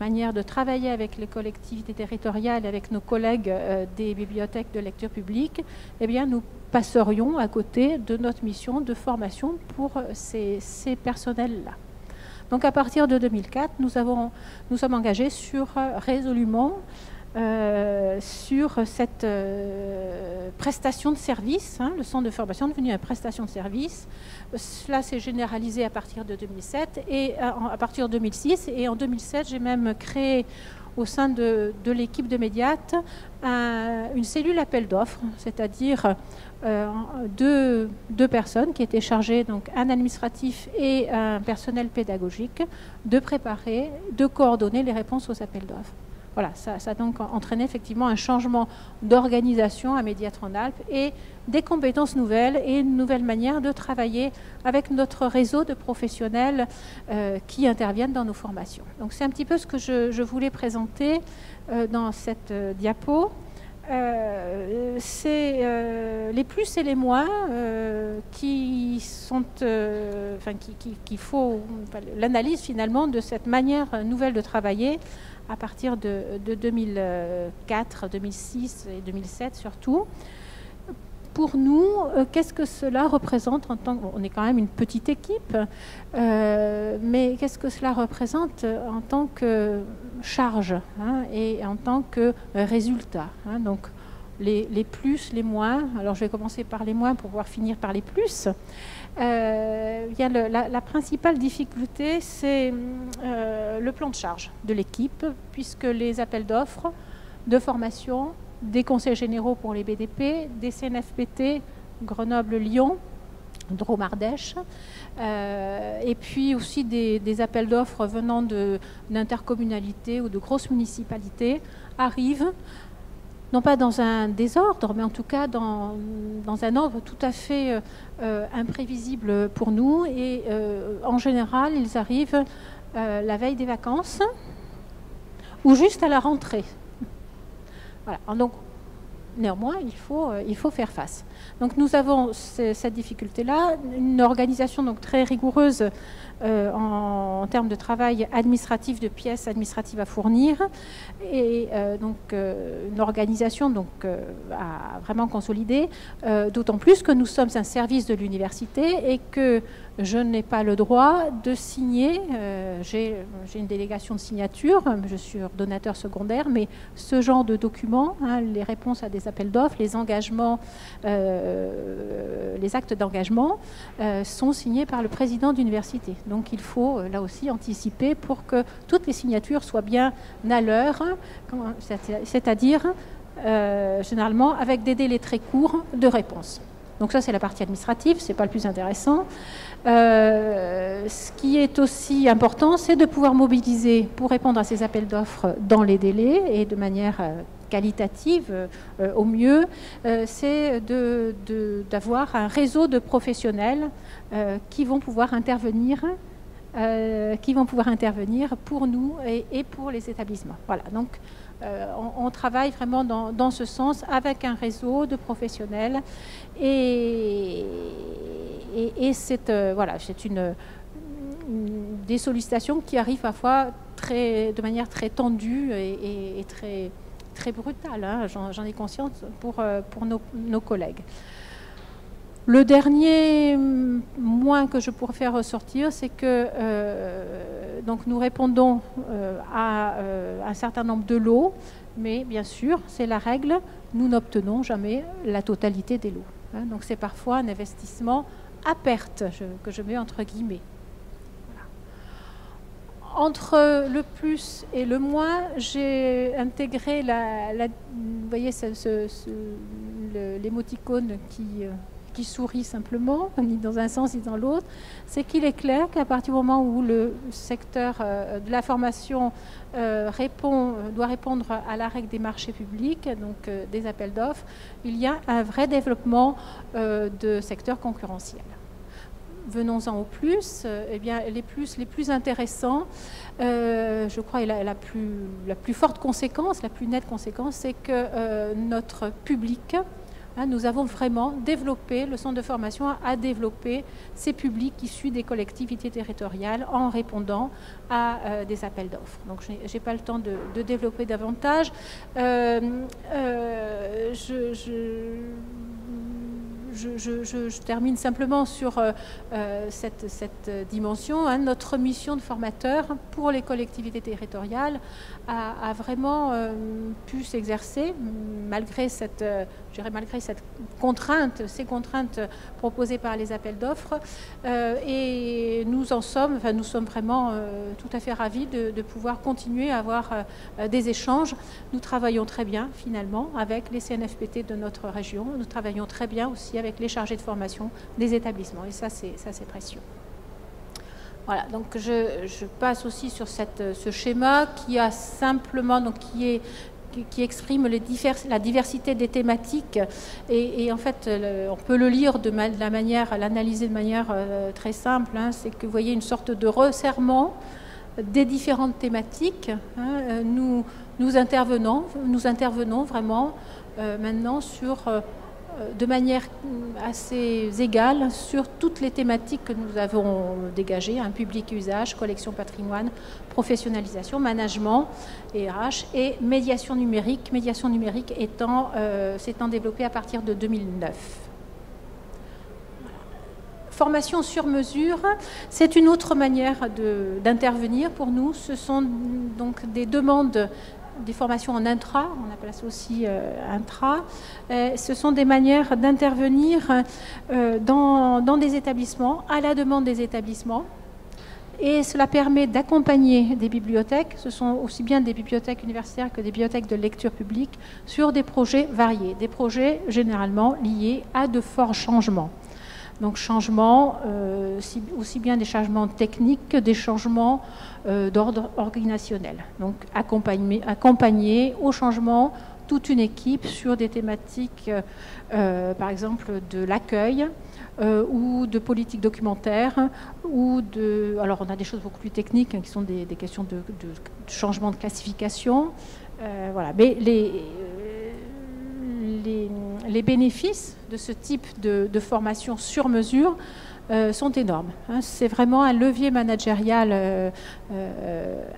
manière de travailler avec les collectivités territoriales, avec nos collègues des bibliothèques de lecture publique, eh bien, nous passerions à côté de notre mission de formation pour ces personnels-là. Donc, à partir de 2004, nous sommes engagés résolument sur cette prestation de service, hein, le centre de formation est devenu une prestation de service. Cela s'est généralisé à partir de 2007 et à partir de 2006. Et en 2007, j'ai même créé au sein de l'équipe de Médiat une cellule appel d'offres, c'est-à-dire deux personnes qui étaient chargées, donc un administratif et un personnel pédagogique, de préparer, de coordonner les réponses aux appels d'offres. Voilà, ça a donc entraîné effectivement un changement d'organisation à Médiat Rhône-Alpes et des compétences nouvelles et une nouvelle manière de travailler avec notre réseau de professionnels qui interviennent dans nos formations. Donc c'est un petit peu ce que je voulais présenter dans cette diapo. C'est les plus et les moins qui sont, enfin, qu'il faut l'analyse finalement de cette manière nouvelle de travailler à partir de 2004, 2006 et 2007 surtout. Pour nous, qu'est-ce que cela représente en tant qu'on est quand même une petite équipe, mais qu'est-ce que cela représente en tant que charge hein, et en tant que résultat hein, donc les plus, les moins. Alors je vais commencer par les moins pour pouvoir finir par les plus. Bien, la principale difficulté, c'est le plan de charge de l'équipe, puisque les appels d'offres de formation, des conseils généraux pour les BDP, des CNFPT, Grenoble-Lyon, Drôme-Ardèche, et puis aussi des appels d'offres venant d'intercommunalités ou de grosses municipalités arrivent, non pas dans un désordre, mais en tout cas dans un ordre tout à fait imprévisible pour nous. Et en général, ils arrivent la veille des vacances ou juste à la rentrée. Voilà. Donc, néanmoins, il faut faire face. Donc, nous avons cette difficulté-là, une organisation donc très rigoureuse en termes de travail administratif, de pièces administratives à fournir, et donc une organisation donc à vraiment consolider. D'autant plus que nous sommes un service de l'université et que je n'ai pas le droit de signer, j'ai une délégation de signature, je suis donateur secondaire, mais ce genre de documents, hein, les réponses à des appels d'offres, les engagements, les actes d'engagement sont signés par le président d'université. Donc il faut là aussi anticiper pour que toutes les signatures soient bien à l'heure, c'est-à-dire généralement avec des délais très courts de réponse. Donc ça, c'est la partie administrative, ce n'est pas le plus intéressant. Ce qui est aussi important, c'est de pouvoir mobiliser pour répondre à ces appels d'offres dans les délais et de manière qualitative au mieux, c'est d'avoir un réseau de professionnels qui vont pouvoir intervenir pour nous et pour les établissements. Voilà, donc on travaille vraiment dans ce sens avec un réseau de professionnels et c'est voilà, des sollicitations qui arrivent parfois de manière très tendue et très, très brutale, hein, j'en ai conscience pour nos collègues. Le dernier point que je pourrais faire ressortir, c'est que donc nous répondons à un certain nombre de lots, mais bien sûr, c'est la règle, nous n'obtenons jamais la totalité des lots. Hein, donc c'est parfois un investissement à perte, que je mets entre guillemets. Voilà. Entre le plus et le moins, j'ai intégré vous voyez, l'émoticône qui sourit simplement, ni dans un sens ni dans l'autre, c'est qu'il est clair qu'à partir du moment où le secteur de la formation doit répondre à la règle des marchés publics, donc des appels d'offres, il y a un vrai développement de secteurs concurrentiels. Venons-en aux plus, eh bien, les plus intéressants, je crois, et la plus forte conséquence, la plus nette conséquence, c'est que notre public, nous avons vraiment développé, le centre de formation a développé ces publics issus des collectivités territoriales en répondant à des appels d'offres. Donc je n'ai pas le temps de développer davantage. Je termine simplement sur cette dimension. Hein. Notre mission de formateur pour les collectivités territoriales a vraiment pu s'exercer malgré cette contrainte, ces contraintes proposées par les appels d'offres. Et nous sommes vraiment tout à fait ravis de pouvoir continuer à avoir des échanges. Nous travaillons très bien finalement avec les CNFPT de notre région. Nous travaillons très bien aussi avec les chargés de formation des établissements. Et ça, c'est précieux. Voilà, donc je passe aussi sur ce schéma qui a simplement, donc qui exprime la diversité des thématiques et en fait on peut le lire l'analyser de manière très simple, hein, c'est que vous voyez une sorte de resserrement des différentes thématiques, hein, nous intervenons vraiment maintenant de manière assez égale sur toutes les thématiques que nous avons dégagées, hein, public et usage, collection patrimoine, professionnalisation, management et RH et médiation numérique. Médiation numérique s'étant développée à partir de 2009. Formation sur mesure, c'est une autre manière d'intervenir pour nous. Ce sont donc des demandes, des formations en intra, on appelle ça aussi intra, ce sont des manières d'intervenir dans des établissements, à la demande des établissements, et cela permet d'accompagner des bibliothèques, ce sont aussi bien des bibliothèques universitaires que des bibliothèques de lecture publique, sur des projets variés, des projets généralement liés à de forts changements. Donc changements, aussi bien des changements techniques que des changements d'ordre organisationnel. Donc accompagner au changement toute une équipe sur des thématiques, par exemple, de l'accueil ou de politique documentaire. Alors on a des choses beaucoup plus techniques, hein, qui sont des questions de changement de classification. Voilà. Mais les bénéfices de ce type de formation sur mesure sont énormes. Hein, c'est vraiment un levier managérial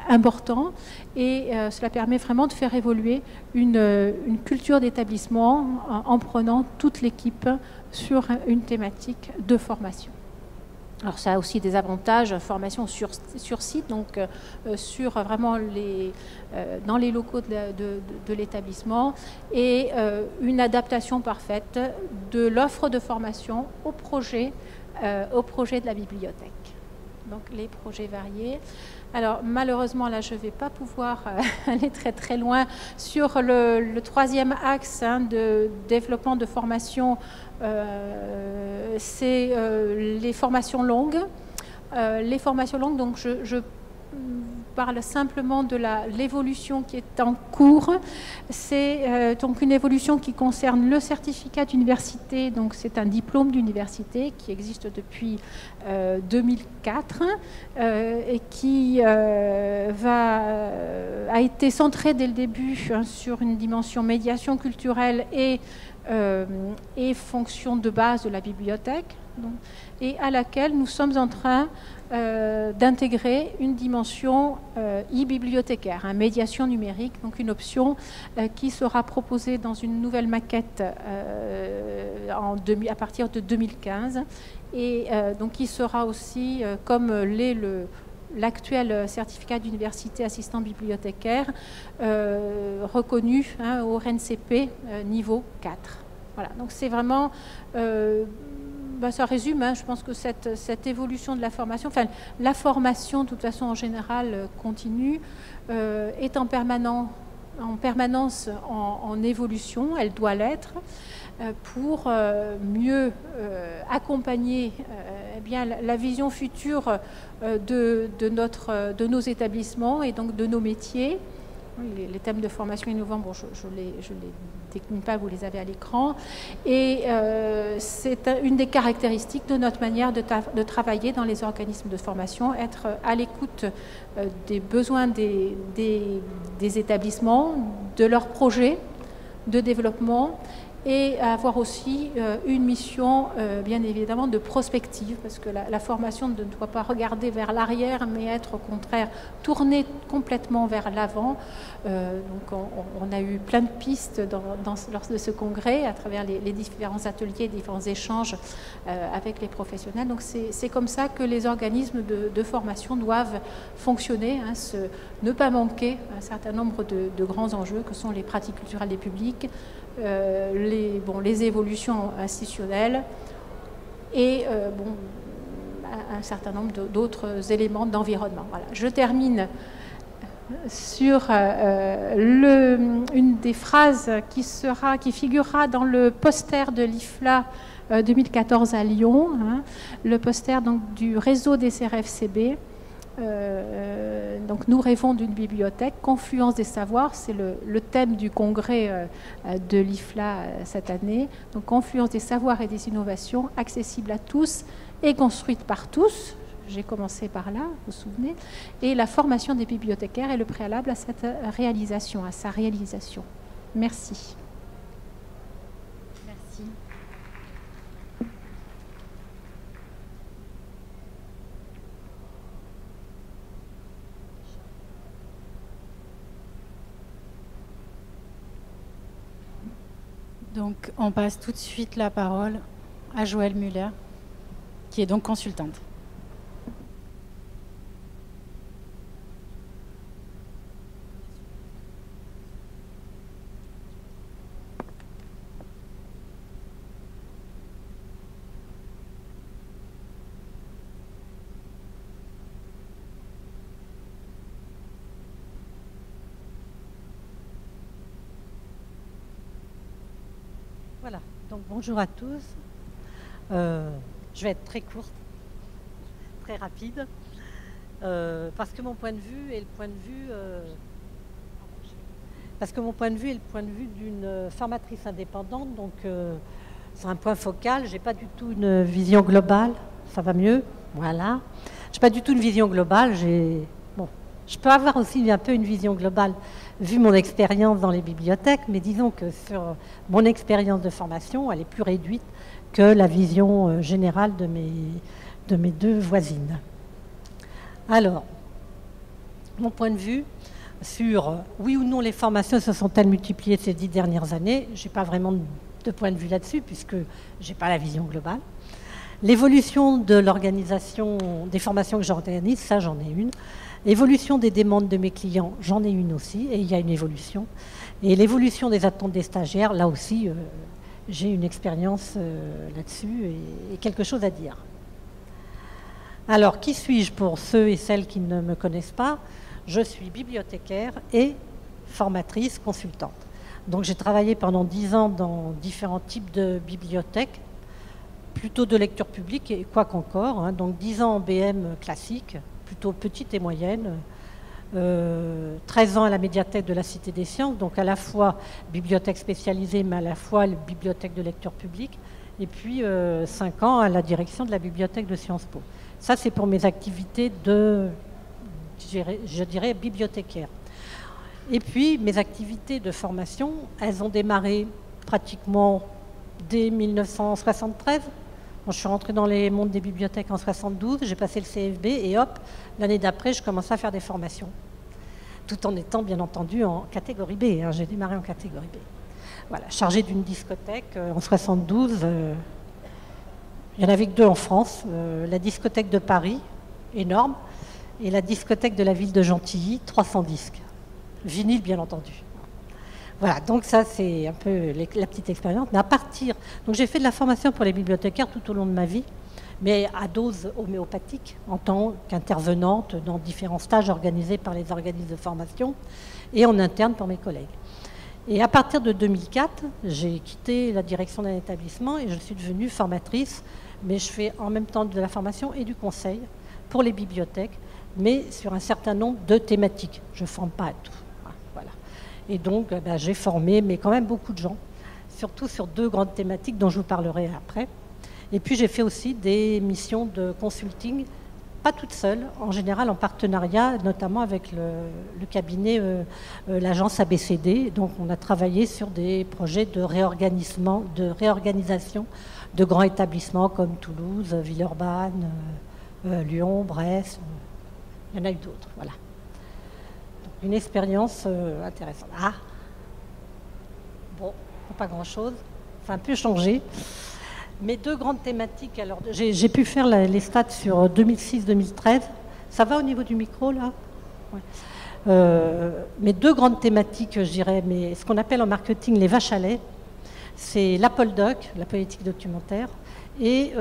important et cela permet vraiment de faire évoluer une culture d'établissement en prenant toute l'équipe sur une thématique de formation. Alors ça a aussi des avantages, formation sur site, donc sur vraiment dans les locaux de l'établissement, et une adaptation parfaite de l'offre de formation au projet de la bibliothèque. Donc les projets variés. Alors malheureusement là je ne vais pas pouvoir aller très très loin sur le troisième axe de développement de formation, c'est les formations longues. Donc je parle simplement de l'évolution qui est en cours. C'est donc une évolution qui concerne le certificat d'université. Donc c'est un diplôme d'université qui existe depuis 2004 et qui a été centré dès le début sur une dimension médiation culturelle et fonction de base de la bibliothèque, donc, et à laquelle nous sommes en train d'intégrer une dimension e-bibliothécaire, médiation numérique, donc une option qui sera proposée dans une nouvelle maquette à partir de 2015, et donc qui sera aussi, comme l'est l'actuel certificat d'université assistant bibliothécaire, reconnu au RNCP niveau 4. Voilà, donc c'est vraiment... ça résume, je pense que cette évolution de la formation, enfin la formation de toute façon en général continue, est en permanence en évolution, elle doit l'être, pour mieux accompagner la vision future de nos établissements et donc de nos métiers. Les thèmes de formation innovants, bon, je les décline pas, vous les avez à l'écran. Et c'est une des caractéristiques de notre manière de travailler dans les organismes de formation, être à l'écoute des besoins des établissements, de leurs projets de développement, et avoir aussi une mission, bien évidemment, de prospective, parce que la formation ne doit pas regarder vers l'arrière, mais être au contraire tournée complètement vers l'avant. Donc on a eu plein de pistes lors de ce congrès, à travers les différents ateliers, différents échanges avec les professionnels. Donc c'est comme ça que les organismes de formation doivent fonctionner, ne pas manquer un certain nombre de grands enjeux que sont les pratiques culturelles des publics, les évolutions institutionnelles et un certain nombre d'autres éléments d'environnement. Voilà. Je termine sur une des phrases qui figurera dans le poster de l'IFLA 2014 à Lyon, le poster donc, du réseau des CRFCB. Donc nous rêvons d'une bibliothèque, confluence des savoirs, c'est le thème du congrès de l'IFLA cette année. Donc confluence des savoirs et des innovations, accessible à tous et construite par tous. J'ai commencé par là, vous vous souvenez. Et la formation des bibliothécaires est le préalable à sa réalisation. Merci. Donc, on passe tout de suite la parole à Joëlle Muller, qui est donc consultante. Voilà, donc bonjour à tous. Je vais être très courte, très rapide, parce que mon point de vue est le point de vue d'une formatrice indépendante, donc c'est un point focal. J'ai pas du tout une vision globale. Ça va mieux, voilà. J'ai pas du tout une vision globale. Je peux avoir aussi un peu une vision globale vu mon expérience dans les bibliothèques, mais disons que sur mon expérience de formation, elle est plus réduite que la vision générale de mes deux voisines. Alors, mon point de vue sur oui ou non les formations se sont-elles multipliées ces 10 dernières années, je n'ai pas vraiment de point de vue là-dessus puisque je n'ai pas la vision globale. L'évolution de l'organisation des formations que j'organise, ça j'en ai une. L'évolution des demandes de mes clients, j'en ai une aussi, et il y a une évolution. Et l'évolution des attentes des stagiaires, là aussi, j'ai une expérience là-dessus et quelque chose à dire. Alors, qui suis-je pour ceux et celles qui ne me connaissent pas? Je suis bibliothécaire et formatrice consultante. Donc, j'ai travaillé pendant 10 ans dans différents types de bibliothèques, plutôt de lecture publique et quoi qu'encore. Hein. Donc, 10 ans en BM classique, plutôt petite et moyenne, 13 ans à la médiathèque de la Cité des Sciences, donc à la fois bibliothèque spécialisée, mais à la fois bibliothèque de lecture publique, et puis 5 ans à la direction de la bibliothèque de Sciences Po. Ça, c'est pour mes activités de, je dirais, bibliothécaire. Et puis, mes activités de formation, elles ont démarré pratiquement dès 1973. Bon, je suis rentrée dans les mondes des bibliothèques en 1972, j'ai passé le CFB et hop, l'année d'après, je commençais à faire des formations. Tout en étant, bien entendu, en catégorie B. Hein, j'ai démarré en catégorie B. Voilà, chargée d'une discothèque en 1972. Il n'y en avait que 2 en France. La discothèque de Paris, énorme, et la discothèque de la ville de Gentilly, 300 disques. Vinyle, bien entendu. Voilà, donc ça, c'est un peu la petite expérience. Mais à partir... Donc, j'ai fait de la formation pour les bibliothécaires tout au long de ma vie, mais à dose homéopathique, en tant qu'intervenante dans différents stages organisés par les organismes de formation et en interne pour mes collègues. Et à partir de 2004, j'ai quitté la direction d'un établissement et je suis devenue formatrice, mais je fais en même temps de la formation et du conseil pour les bibliothèques, mais sur un certain nombre de thématiques. Je ne forme pas à tout. Et donc, ben, j'ai formé, mais quand même beaucoup de gens, surtout sur 2 grandes thématiques dont je vous parlerai après. Et puis, j'ai fait aussi des missions de consulting, pas toute seule, en général en partenariat, notamment avec le cabinet, l'agence ABCD. Donc, on a travaillé sur des projets de réorganisation de grands établissements comme Toulouse, Villeurbanne, Lyon, Brest. Il y en a eu d'autres, voilà. Une expérience intéressante. Ah, bon, pas grand-chose. Enfin, un peu changé. Mes 2 grandes thématiques, alors j'ai pu faire les stats sur 2006-2013. Ça va au niveau du micro, là? Ouais. Mes 2 grandes thématiques, je dirais, mais ce qu'on appelle en marketing les vaches à lait, c'est la PolDoc, la politique documentaire, et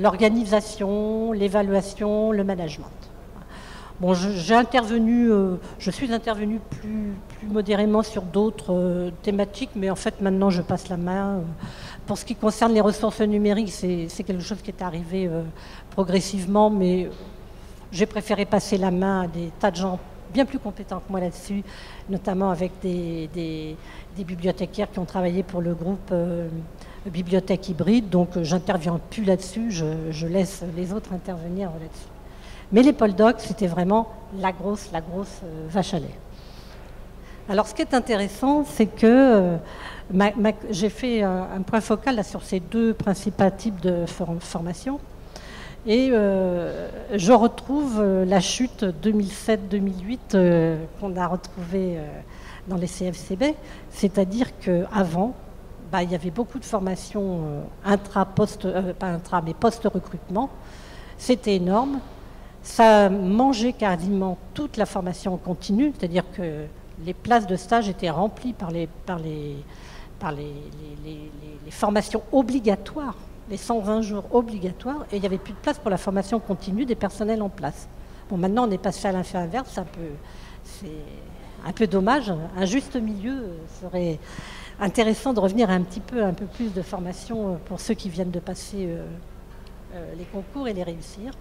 l'organisation, l'évaluation, le management. Bon, je suis intervenue plus modérément sur d'autres thématiques, mais en fait, maintenant, je passe la main. Pour ce qui concerne les ressources numériques, c'est quelque chose qui est arrivé progressivement, mais j'ai préféré passer la main à des tas de gens bien plus compétents que moi là-dessus, notamment avec des bibliothécaires qui ont travaillé pour le groupe Bibliothèque Hybride. Donc, j'interviens plus là-dessus, je laisse les autres intervenir là-dessus. Mais les PolDoc, c'était vraiment la grosse vache à lait. Alors, ce qui est intéressant, c'est que j'ai fait un point focal là, sur ces 2 principaux types de formation. Et je retrouve la chute 2007-2008 qu'on a retrouvée dans les CFCB. C'est-à-dire qu'avant, bah, il y avait beaucoup de formations post-recrutement. C'était énorme. Ça mangeait quasiment toute la formation en continu, c'est-à-dire que les places de stage étaient remplies par les formations obligatoires, les 120 jours obligatoires, et il n'y avait plus de place pour la formation continue des personnels en place. Bon, maintenant, on est passé à l'inverse, c'est un peu dommage. Un juste milieu serait intéressant de revenir à un peu plus de formation pour ceux qui viennent de passer les concours et les réussir.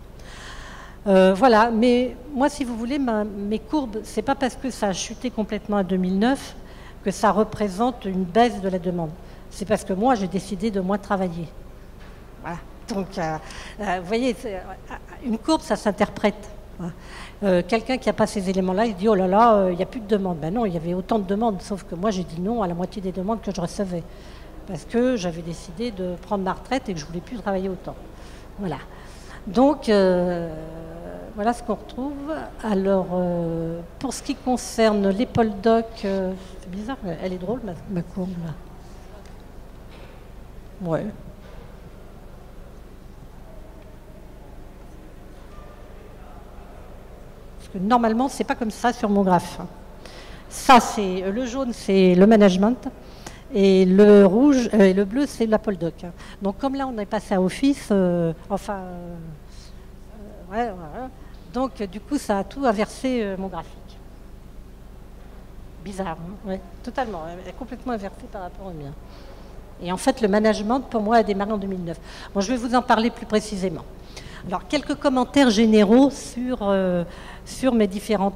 Voilà, mais moi, si vous voulez, mes courbes, c'est pas parce que ça a chuté complètement à 2009 que ça représente une baisse de la demande. C'est parce que moi, j'ai décidé de moins travailler. Voilà. Donc, vous voyez, une courbe, ça s'interprète. Quelqu'un qui n'a pas ces éléments-là, il dit « Oh là là, il n'y a plus de demande ». Ben non, il y avait autant de demandes, sauf que moi, j'ai dit non à la moitié des demandes que je recevais. Parce que j'avais décidé de prendre ma retraite et que je ne voulais plus travailler autant. Voilà. Donc, voilà ce qu'on retrouve. Alors, pour ce qui concerne les PolDoc, c'est bizarre, elle est drôle, ma courbe, là. Ouais. Normalement, ce n'est pas comme ça sur mon graphe. Ça, c'est le jaune, c'est le management, et le rouge et le bleu, c'est la poldoc. Donc, comme là, on est passé à Office, ouais. Donc, du coup, ça a tout inversé mon graphique. Bizarre, hein? Oui, totalement, complètement inversé par rapport au mien. Et en fait, le management, pour moi, a démarré en 2009. Bon, je vais vous en parler plus précisément. Alors, quelques commentaires généraux sur, sur mes différents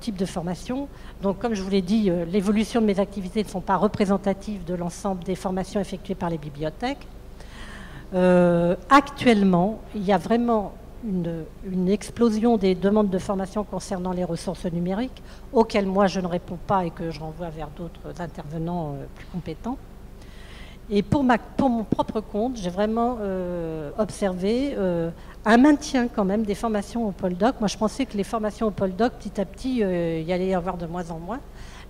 types de formations. Donc, comme je vous l'ai dit, l'évolution de mes activités ne sont pas représentatives de l'ensemble des formations effectuées par les bibliothèques. Actuellement, il y a vraiment une explosion des demandes de formation concernant les ressources numériques, auxquelles moi, je ne réponds pas et que je renvoie vers d'autres intervenants plus compétents. Et pour mon propre compte, j'ai vraiment observé un maintien quand même des formations au Poldoc. Moi, je pensais que les formations au Poldoc, petit à petit, il y allait y avoir de moins en moins.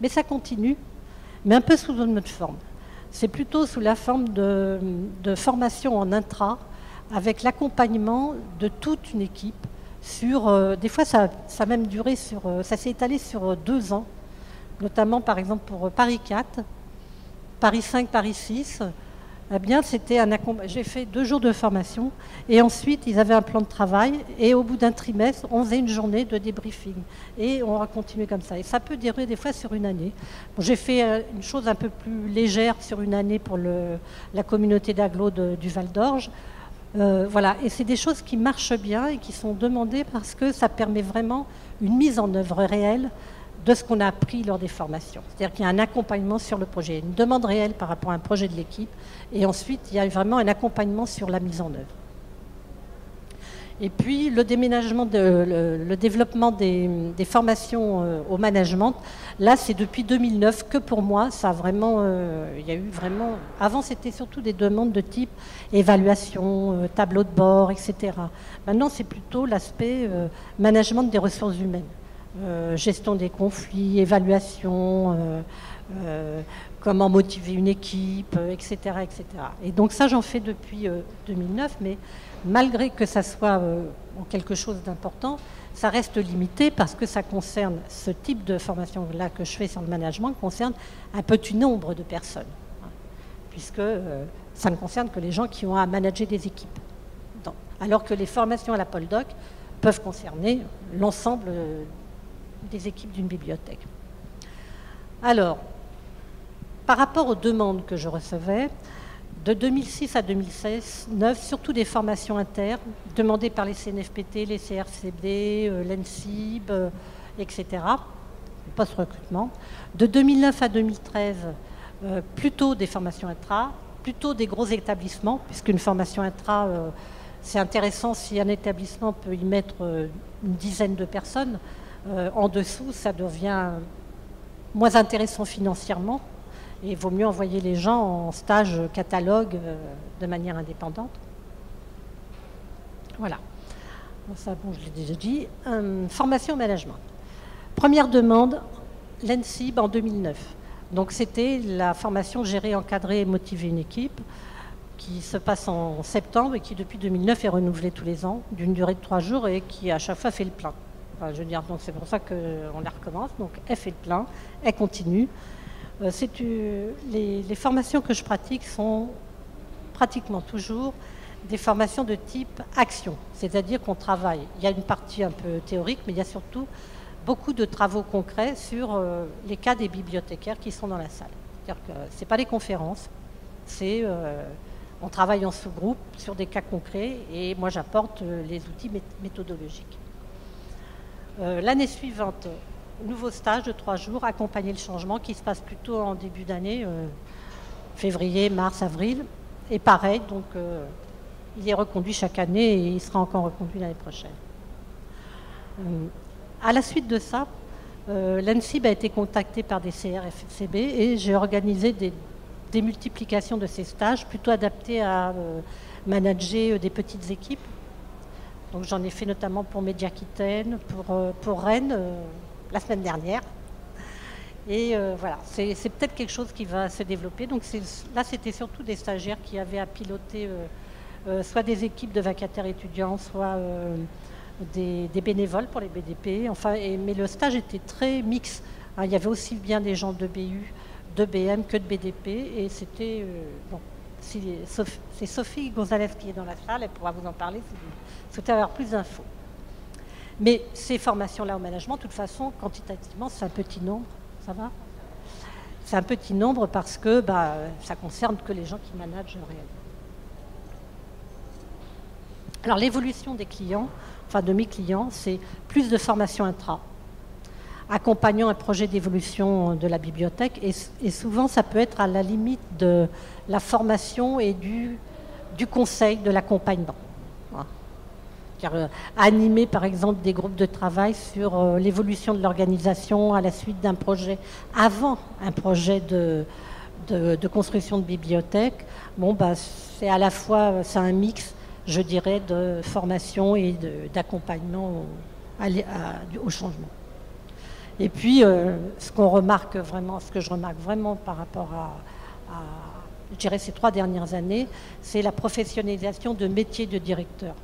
Mais ça continue, mais un peu sous une autre forme. C'est plutôt sous la forme de formation en intra, avec l'accompagnement de toute une équipe. Sur, des fois, ça a même duré sur, ça s'est étalé sur 2 ans, notamment par exemple pour Paris 4, Paris 5, Paris 6, eh bien, c'était un j'ai fait 2 jours de formation et ensuite, ils avaient un plan de travail et au bout d'un trimestre, on faisait une journée de débriefing et on a continué comme ça. Et ça peut durer des fois sur une année. Bon, j'ai fait une chose un peu plus légère sur une année pour la communauté d'agglos du Val-d'Orge. Voilà, et c'est des choses qui marchent bien et qui sont demandées parce que ça permet vraiment une mise en œuvre réelle de ce qu'on a appris lors des formations. C'est-à-dire qu'il y a un accompagnement sur le projet, une demande réelle par rapport à un projet de l'équipe, et ensuite, il y a vraiment un accompagnement sur la mise en œuvre. Et puis, le développement des formations au management, là, c'est depuis 2009 que pour moi, ça a vraiment, il y a eu vraiment... Avant, c'était surtout des demandes de type évaluation, tableau de bord, etc. Maintenant, c'est plutôt l'aspect management des ressources humaines. Gestion des conflits, évaluation, comment motiver une équipe, etc., etc. Et donc ça, j'en fais depuis 2009, mais malgré que ça soit quelque chose d'important, ça reste limité parce que ça concerne, ce type de formation-là que je fais sur le management, concerne un petit nombre de personnes, hein, puisque ça ne concerne que les gens qui ont à manager des équipes. Donc, alors que les formations à la Poldoc peuvent concerner l'ensemble des équipes d'une bibliothèque. Alors, par rapport aux demandes que je recevais, de 2006 à 2009, surtout des formations internes demandées par les CNFPT, les CRFCB, l'ENSIB, etc., post-recrutement. De 2009 à 2013, plutôt des formations intra, plutôt des gros établissements, puisqu'une formation intra, c'est intéressant si un établissement peut y mettre une dizaine de personnes. En dessous, ça devient moins intéressant financièrement et il vaut mieux envoyer les gens en stage catalogue de manière indépendante. Voilà. Ça, bon, je l'ai déjà dit. Formation management. Première demande, l'ENSIB en 2009. Donc, c'était la formation gérer, encadrer et motiver une équipe qui se passe en septembre et qui, depuis 2009, est renouvelée tous les ans d'une durée de 3 jours et qui, à chaque fois, fait le plein. Enfin, je veux dire, donc c'est pour ça qu'on la recommence. Donc, elle fait le plein, elle continue. Les formations que je pratique sont pratiquement toujours des formations de type action, c'est-à-dire qu'on travaille. Il y a une partie un peu théorique, mais il y a surtout beaucoup de travaux concrets sur les cas des bibliothécaires qui sont dans la salle. C'est-à-dire que ce n'est pas des conférences, c'est on travaille en sous-groupe sur des cas concrets et moi, j'apporte les outils méthodologiques. L'année suivante, nouveau stage de 3 jours, accompagner le changement, qui se passe plutôt en début d'année, février, mars, avril. Et pareil, donc il est reconduit chaque année et il sera encore reconduit l'année prochaine. À la suite de ça, l'ENSIB a été contacté par des CRFCB et j'ai organisé des multiplications de ces stages, plutôt adaptés à manager des petites équipes. Donc j'en ai fait notamment pour Médiaquitaine, pour Rennes, la semaine dernière. Et voilà, c'est peut-être quelque chose qui va se développer. Donc là, c'était surtout des stagiaires qui avaient à piloter soit des équipes de vacataires étudiants, soit des bénévoles pour les BDP. Enfin, mais le stage était très mixte. Hein, il y avait aussi bien des gens de BU, de BM que de BDP. Et c'était... bon, c'est Sophie Gonzalez qui est dans la salle, elle pourra vous en parler si vous souhaitez avoir plus d'infos. Mais ces formations-là au management, de toute façon, quantitativement, c'est un petit nombre. Ça va? C'est un petit nombre parce que bah, ça ne concerne que les gens qui managent réellement. Alors l'évolution des clients, enfin de mes clients, c'est plus de formation intra, accompagnant un projet d'évolution de la bibliothèque, et souvent ça peut être à la limite de la formation et du conseil, de l'accompagnement. Animer par exemple des groupes de travail sur l'évolution de l'organisation à la suite d'un projet, avant un projet de construction de bibliothèque, bon, bah, c'est à la fois un mix, je dirais, de formation et d'accompagnement au changement. Et puis ce qu'on remarque vraiment, ce que je remarque vraiment par rapport à je dirais ces 3 dernières années, c'est la professionnalisation de métier de directeur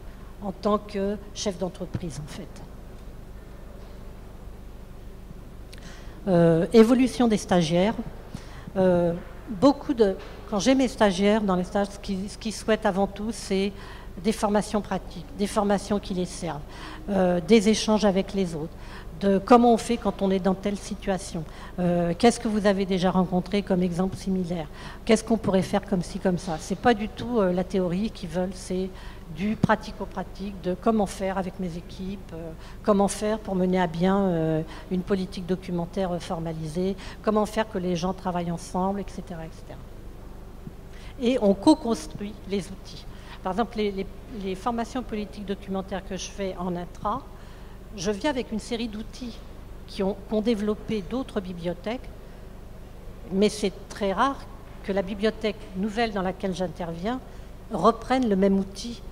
en tant que chef d'entreprise, en fait. Évolution des stagiaires. Quand j'ai mes stagiaires dans les stages, ce qu'ils souhaitent avant tout, c'est des formations pratiques, des formations qui les servent, des échanges avec les autres, de comment on fait quand on est dans telle situation, qu'est-ce que vous avez déjà rencontré comme exemple similaire, qu'est-ce qu'on pourrait faire comme ci, comme ça. C'est pas du tout la théorie qu'ils veulent, c'est du pratico-pratique, de comment faire avec mes équipes, comment faire pour mener à bien une politique documentaire formalisée, comment faire que les gens travaillent ensemble, etc. etc. Et on co-construit les outils. Par exemple, les formations politiques documentaires que je fais en intra, je viens avec une série d'outils qu'ont développé d'autres bibliothèques, mais c'est très rare que la bibliothèque nouvelle dans laquelle j'interviens reprenne le même outil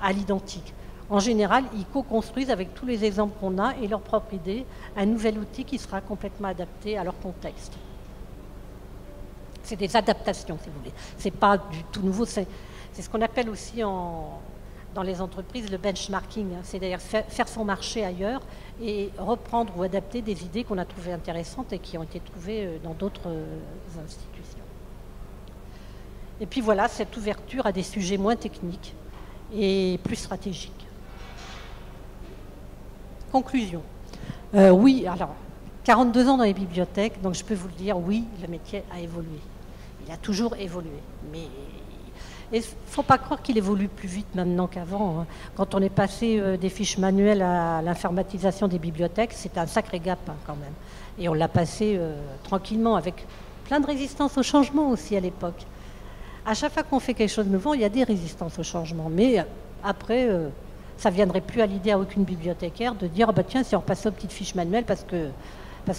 à l'identique. En général, ils co-construisent avec tous les exemples qu'on a et leur propre idée un nouvel outil qui sera complètement adapté à leur contexte. C'est des adaptations, si vous voulez. C'est pas du tout nouveau. C'est ce qu'on appelle aussi dans les entreprises le benchmarking, hein. C'est-à-dire faire son marché ailleurs et reprendre ou adapter des idées qu'on a trouvées intéressantes et qui ont été trouvées dans d'autres institutions. Et puis voilà, cette ouverture à des sujets moins techniques et plus stratégiques. Conclusion. Oui, alors, 42 ans dans les bibliothèques, donc je peux vous le dire, oui, le métier a évolué. Il a toujours évolué, mais... Et il ne faut pas croire qu'il évolue plus vite maintenant qu'avant. Quand on est passé des fiches manuelles à l'informatisation des bibliothèques, c'est un sacré gap quand même. Et on l'a passé tranquillement, avec plein de résistance au changement aussi à l'époque. À chaque fois qu'on fait quelque chose de nouveau, il y a des résistances au changement. Mais après, ça ne viendrait plus à l'idée à aucune bibliothécaire de dire, oh bah tiens, si on repasse aux petites fiches manuelles, parce que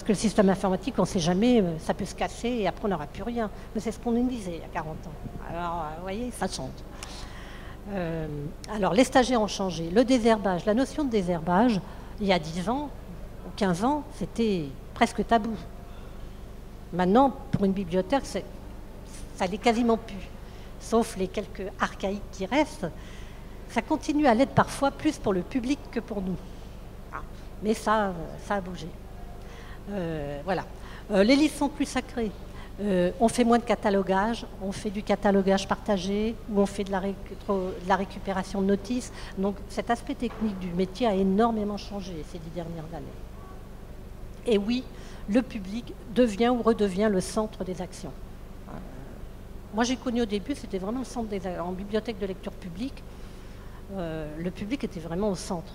le système informatique, on ne sait jamais, ça peut se casser et après on n'aura plus rien. Mais c'est ce qu'on nous disait il y a 40 ans. Alors, vous voyez, ça change. Alors, les stagiaires ont changé. Le désherbage, la notion de désherbage, il y a 10 ans ou 15 ans, c'était presque tabou. Maintenant, pour une bibliothécaire, ça l'est quasiment plus. Sauf les quelques archaïques qui restent. Ça continue à l'être parfois plus pour le public que pour nous. Mais ça a bougé. Voilà. Les listes sont plus sacrées. On fait moins de catalogage, on fait du catalogage partagé ou on fait de la récupération de notices. Donc cet aspect technique du métier a énormément changé ces 10 dernières années. Et oui, le public devient ou redevient le centre des actions. Moi j'ai connu au début, c'était vraiment le centre des actions. En bibliothèque de lecture publique, le public était vraiment au centre.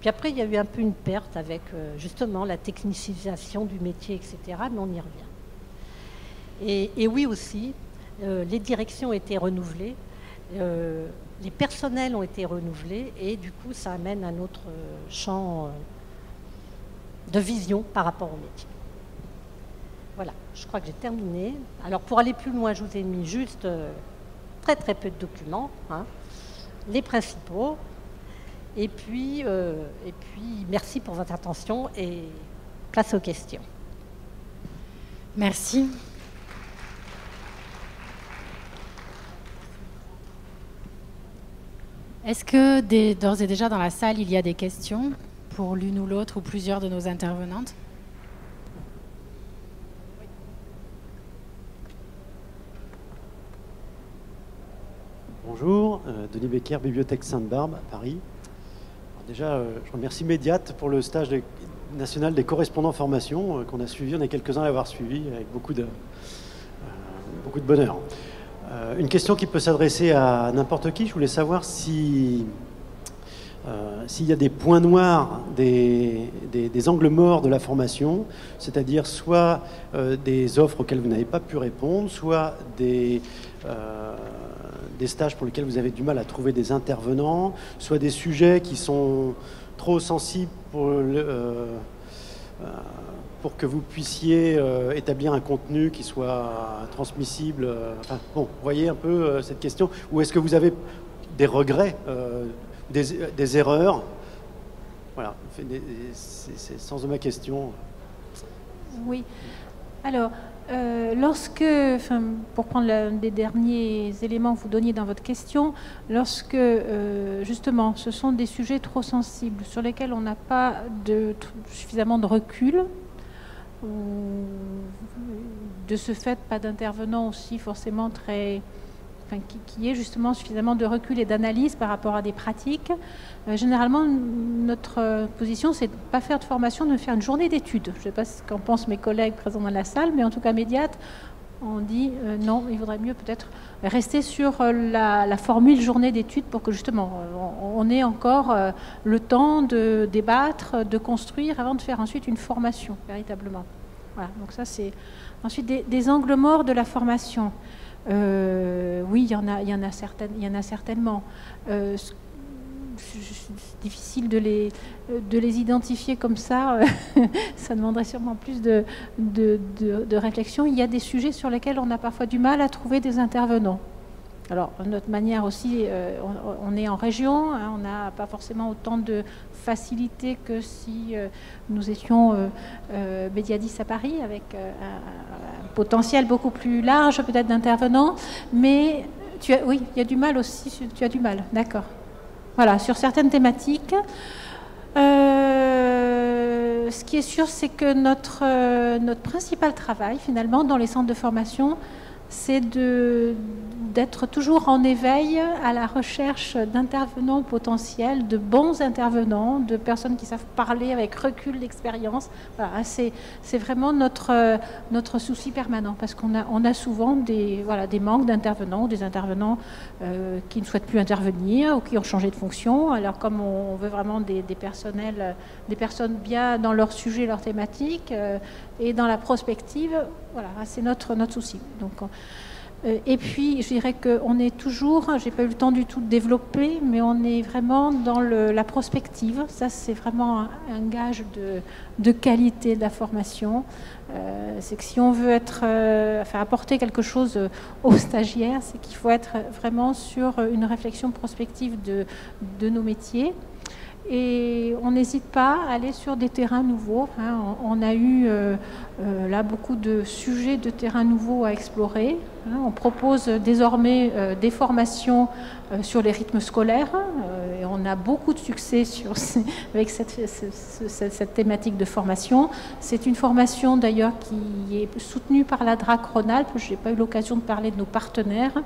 Puis après, il y a eu un peu une perte avec, justement, la technicisation du métier, etc., mais on y revient. Et oui aussi, les directions ont été renouvelées, les personnels ont été renouvelés, et du coup, ça amène un autre champ de vision par rapport au métier. Voilà, je crois que j'ai terminé. Alors, pour aller plus loin, je vous ai mis juste très, très peu de documents, hein, les principaux. Et puis, merci pour votre attention et place aux questions. Merci. Est-ce que d'ores et déjà dans la salle, il y a des questions pour l'une ou l'autre ou plusieurs de nos intervenantes? Bonjour, Denis Becker, Bibliothèque Sainte-Barbe, à Paris. Alors déjà, je remercie Médiat pour le stage national des correspondants formation qu'on a suivi. On est quelques-uns à l'avoir suivi avec beaucoup de bonheur. Une question qui peut s'adresser à n'importe qui. Je voulais savoir si, s'il y a des points noirs, des angles morts de la formation, c'est-à-dire soit des offres auxquelles vous n'avez pas pu répondre, soit des stages pour lesquels vous avez du mal à trouver des intervenants, soit des sujets qui sont trop sensibles pour que vous puissiez établir un contenu qui soit transmissible. Enfin, bon, vous voyez un peu cette question. Ou est-ce que vous avez des regrets, des erreurs? Voilà, c'est le sens de ma question. Oui. Alors, pour prendre l'un des derniers éléments que vous donniez dans votre question, lorsque justement ce sont des sujets trop sensibles sur lesquels on n'a pas suffisamment de recul, ou de ce fait pas d'intervenant aussi forcément très... qui est justement suffisamment de recul et d'analyse par rapport à des pratiques. Généralement, notre position, c'est de ne pas faire de formation, de faire une journée d'études. Je ne sais pas ce qu'en pensent mes collègues présents dans la salle, mais en tout cas, Médiat, on dit non, il vaudrait mieux peut-être rester sur la formule journée d'études pour que justement, on ait encore le temps de débattre, de construire, avant de faire ensuite une formation, véritablement. Voilà, donc ça, c'est ensuite des angles morts de la formation. Oui, il y en a certainement. C'est difficile de les identifier comme ça. Ça demanderait sûrement plus de réflexion. Il y a des sujets sur lesquels on a parfois du mal à trouver des intervenants. Alors, notre manière aussi, on est en région, hein, on n'a pas forcément autant de facilité que si nous étions Médiadis à Paris, avec un potentiel beaucoup plus large peut-être d'intervenants. Mais oui, il y a du mal aussi, tu as du mal, d'accord. Voilà, sur certaines thématiques. Ce qui est sûr, c'est que notre principal travail, finalement, dans les centres de formation, c'est d'être toujours en éveil à la recherche d'intervenants potentiels, de bons intervenants, de personnes qui savent parler avec recul d'expérience. Voilà, c'est vraiment notre souci permanent, parce qu'on a souvent des manques d'intervenants, ou des intervenants qui ne souhaitent plus intervenir ou qui ont changé de fonction. Alors comme on veut vraiment des personnes bien dans leur sujet, leur thématique et dans la prospective, voilà, c'est notre souci. Donc, et puis, je dirais qu'on est toujours, j'ai pas eu le temps du tout de développer, mais on est vraiment dans la prospective. Ça, c'est vraiment un gage de qualité de la formation. C'est que si on veut apporter quelque chose aux stagiaires, c'est qu'il faut être vraiment sur une réflexion prospective de nos métiers. Et on n'hésite pas à aller sur des terrains nouveaux. Hein. On a eu là beaucoup de sujets de terrains nouveaux à explorer. Hein. On propose désormais des formations sur les rythmes scolaires. Et on a beaucoup de succès avec cette thématique de formation. C'est une formation d'ailleurs qui est soutenue par la DRAC Rhône-Alpes. Je n'ai pas eu l'occasion de parler de nos partenaires,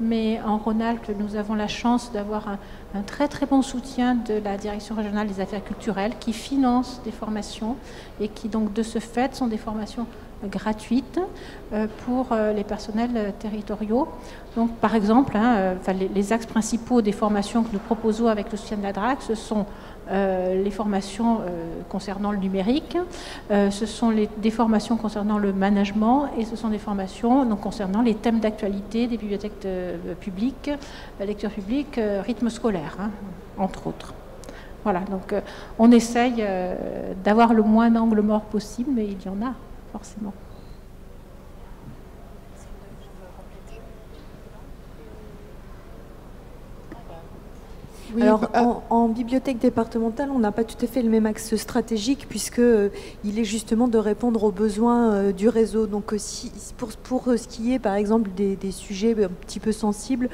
mais en Rhône-Alpes, nous avons la chance d'avoir un très très bon soutien de la Direction régionale des affaires culturelles qui finance des formations et qui donc de ce fait sont des formations gratuites pour les personnels territoriaux. Donc par exemple, hein, les axes principaux des formations que nous proposons avec le soutien de la DRAC, ce sont les formations concernant le numérique, ce sont des formations concernant le management et ce sont des formations donc, concernant les thèmes d'actualité des bibliothèques publiques, la lecture publique, rythme scolaire, hein, entre autres. Voilà, donc on essaye d'avoir le moins d'angles morts possible, mais il y en a forcément. Oui, alors, en bibliothèque départementale, on n'a pas tout à fait le même axe stratégique puisque il est justement de répondre aux besoins du réseau. Donc, si, pour ce qui est, par exemple, des sujets un petit peu sensibles,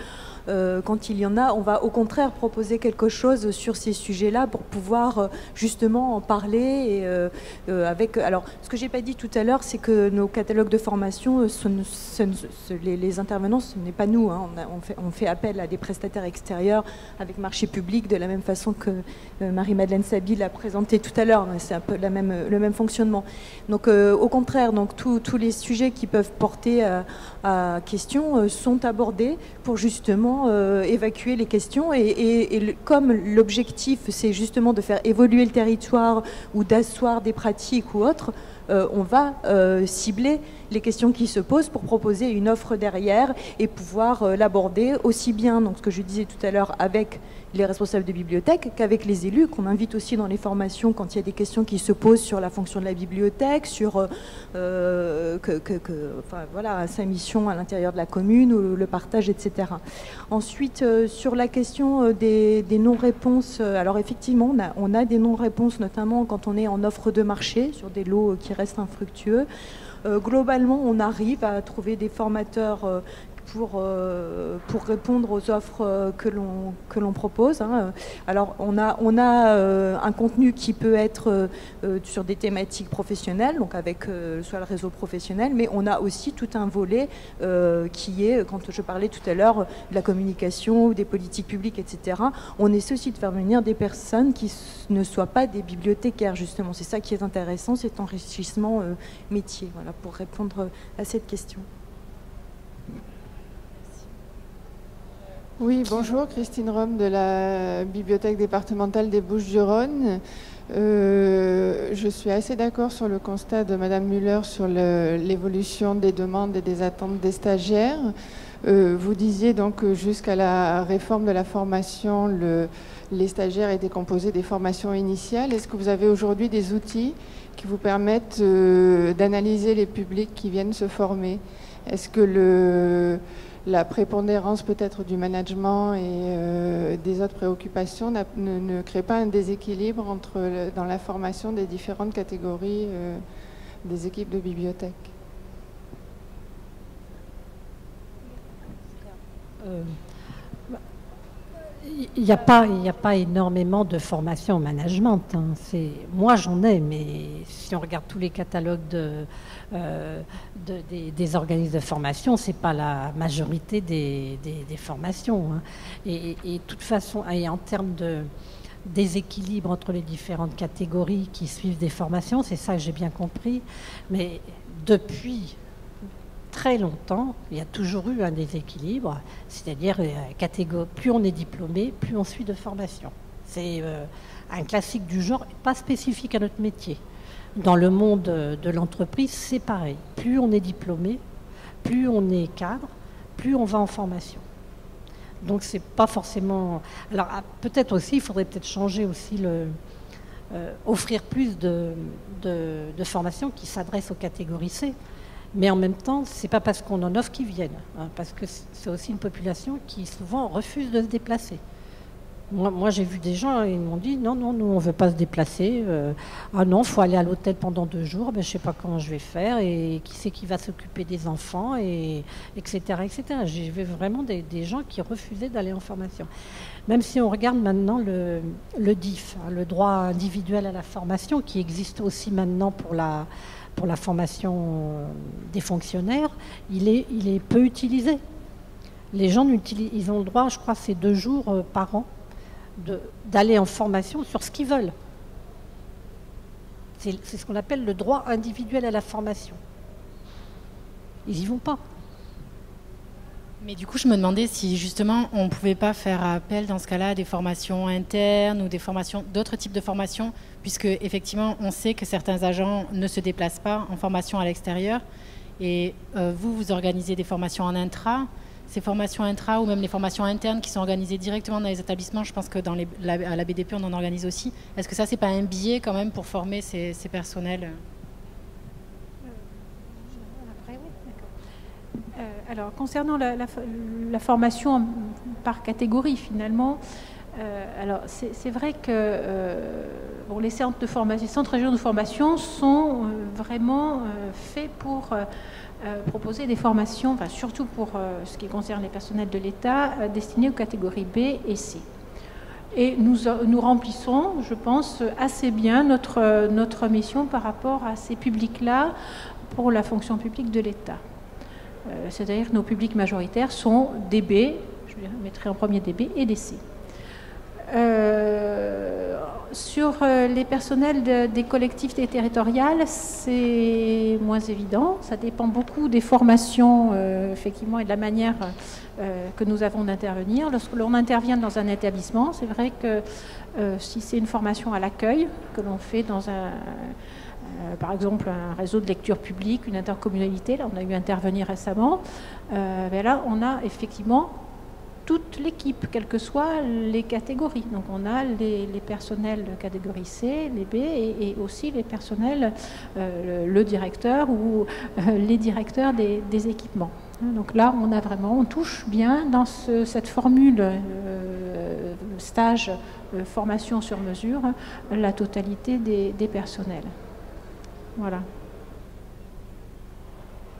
Quand il y en a, on va au contraire proposer quelque chose sur ces sujets-là pour pouvoir justement en parler. Et, avec, alors, ce que je n'ai pas dit tout à l'heure, c'est que nos catalogues de formation, les intervenants, ce n'est pas nous. Hein. On fait appel à des prestataires extérieurs avec marché public, de la même façon que Marie-Madeleine Saby l'a présenté tout à l'heure. C'est un peu le même fonctionnement. Donc, au contraire, donc, tous les sujets qui peuvent porter à question sont abordés pour justement évacuer les questions. Et comme l'objectif, c'est justement de faire évoluer le territoire ou d'asseoir des pratiques ou autres, on va cibler les questions qui se posent pour proposer une offre derrière et pouvoir l'aborder aussi bien, donc ce que je disais tout à l'heure, avec les responsables de bibliothèques qu'avec les élus, qu'on invite aussi dans les formations quand il y a des questions qui se posent sur la fonction de la bibliothèque, sur enfin, voilà, sa mission à l'intérieur de la commune ou le partage, etc. Ensuite, sur la question des non-réponses, alors effectivement, on a des non-réponses, notamment quand on est en offre de marché sur des lots qui restent infructueux. Globalement, on arrive à trouver des formateurs pour répondre aux offres que l'on propose. Alors, on a un contenu qui peut être sur des thématiques professionnelles, donc avec soit le réseau professionnel, mais on a aussi tout un volet qui est, quand je parlais tout à l'heure de la communication, des politiques publiques, etc., on essaie aussi de faire venir des personnes qui ne soient pas des bibliothécaires, justement. C'est ça qui est intéressant, cet enrichissement métier, voilà, pour répondre à cette question. Oui, bonjour, Christine Rome de la Bibliothèque départementale des Bouches-du-Rhône. Je suis assez d'accord sur le constat de Madame Muller sur l'évolution des demandes et des attentes des stagiaires. Vous disiez donc que jusqu'à la réforme de la formation, les stagiaires étaient composés des formations initiales. Est-ce que vous avez aujourd'hui des outils qui vous permettent d'analyser les publics qui viennent se former? Est-ce que la prépondérance peut-être du management et des autres préoccupations ne crée pas un déséquilibre dans la formation des différentes catégories des équipes de bibliothèque? Il n'y a pas énormément de formation au management. Hein. Moi, j'en ai, mais si on regarde tous les catalogues des organismes de formation, ce n'est pas la majorité des formations. Hein. Et de toute façon, et en termes de déséquilibre entre les différentes catégories qui suivent des formations, c'est ça que j'ai bien compris. Mais depuis très longtemps, il y a toujours eu un déséquilibre, c'est-à-dire plus on est diplômé, plus on suit de formation. C'est un classique du genre, pas spécifique à notre métier. Dans le monde de l'entreprise, c'est pareil. Plus on est diplômé, plus on est cadre, plus on va en formation. Donc c'est pas forcément... Alors peut-être aussi, il faudrait peut-être changer aussi offrir plus de formations qui s'adressent aux catégories C. Mais en même temps, ce n'est pas parce qu'on en offre qu'ils viennent, hein, parce que c'est aussi une population qui souvent refuse de se déplacer. Moi j'ai vu des gens, ils m'ont dit « Non, non, nous, on ne veut pas se déplacer. Ah non, il faut aller à l'hôtel pendant 2 jours, ben, je ne sais pas comment je vais faire, et qui c'est qui va s'occuper des enfants, et, etc. etc. » J'ai vu vraiment des gens qui refusaient d'aller en formation. Même si on regarde maintenant le DIF, hein, le droit individuel à la formation, qui existe aussi maintenant pour la formation des fonctionnaires, il est peu utilisé. Les gens ils ont le droit, je crois, c'est 2 jours par an d'aller en formation sur ce qu'ils veulent. C'est ce qu'on appelle le droit individuel à la formation. Ils n'y vont pas. Mais du coup, je me demandais si justement on ne pouvait pas faire appel dans ce cas-là à des formations internes ou d'autres types de formations, puisque effectivement on sait que certains agents ne se déplacent pas en formation à l'extérieur. Et vous organisez des formations en intra. Ces formations intra ou même les formations internes qui sont organisées directement dans les établissements, je pense que à la BDP on en organise aussi. Est-ce que ça, c'est pas un biais quand même pour former ces personnels ? Alors, concernant la formation par catégorie, finalement, Alors, c'est vrai que bon, les centres de formation, les centres régionaux de formation sont vraiment faits pour proposer des formations, enfin, surtout pour ce qui concerne les personnels de l'État, destinés aux catégories B et C. Et nous remplissons, je pense, assez bien notre mission par rapport à ces publics-là pour la fonction publique de l'État. C'est-à-dire que nos publics majoritaires sont des B, je mettrai en premier des B et des C. Sur les personnels des collectivités territoriales, c'est moins évident. Ça dépend beaucoup des formations, effectivement, et de la manière que nous avons d'intervenir. Lorsque l'on intervient dans un établissement, c'est vrai que si c'est une formation à l'accueil que l'on fait dans un... par exemple, un réseau de lecture publique, une intercommunalité, là on a eu à intervenir récemment, mais là on a effectivement toute l'équipe, quelles que soient les catégories. Donc on a les personnels de catégorie C, les B, et aussi les personnels, le directeur ou les directeurs des équipements. Donc là on a vraiment, on touche bien dans cette formule stage, formation sur mesure, la totalité des personnels. Voilà.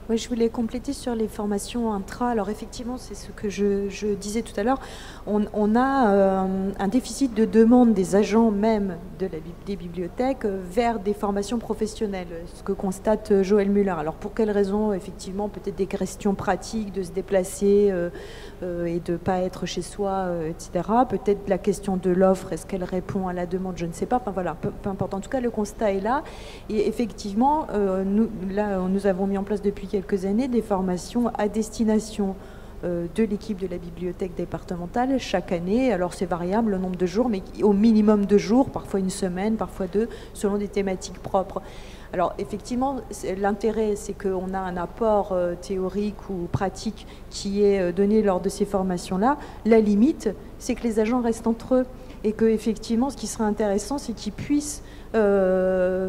Oui, je voulais compléter sur les formations intra. Alors effectivement, c'est ce que je disais tout à l'heure. On a un déficit de demande des agents même des bibliothèques vers des formations professionnelles, ce que constate Joëlle Muller. Alors pour quelles raisons? Effectivement, peut-être des questions pratiques, de se déplacer et de ne pas être chez soi, etc. Peut-être la question de l'offre, est-ce qu'elle répond à la demande? Je ne sais pas. Enfin voilà, peu importe. En tout cas, le constat est là. Et effectivement, nous avons mis en place depuis quelques années des formations à destination de l'équipe de la bibliothèque départementale chaque année. Alors c'est variable le nombre de jours, mais au minimum 2 jours, parfois une semaine, parfois 2, selon des thématiques propres. Alors effectivement, l'intérêt, c'est qu'on a un apport théorique ou pratique qui est donné lors de ces formations-là. La limite, c'est que les agents restent entre eux et que effectivement, ce qui serait intéressant, c'est qu'ils puissent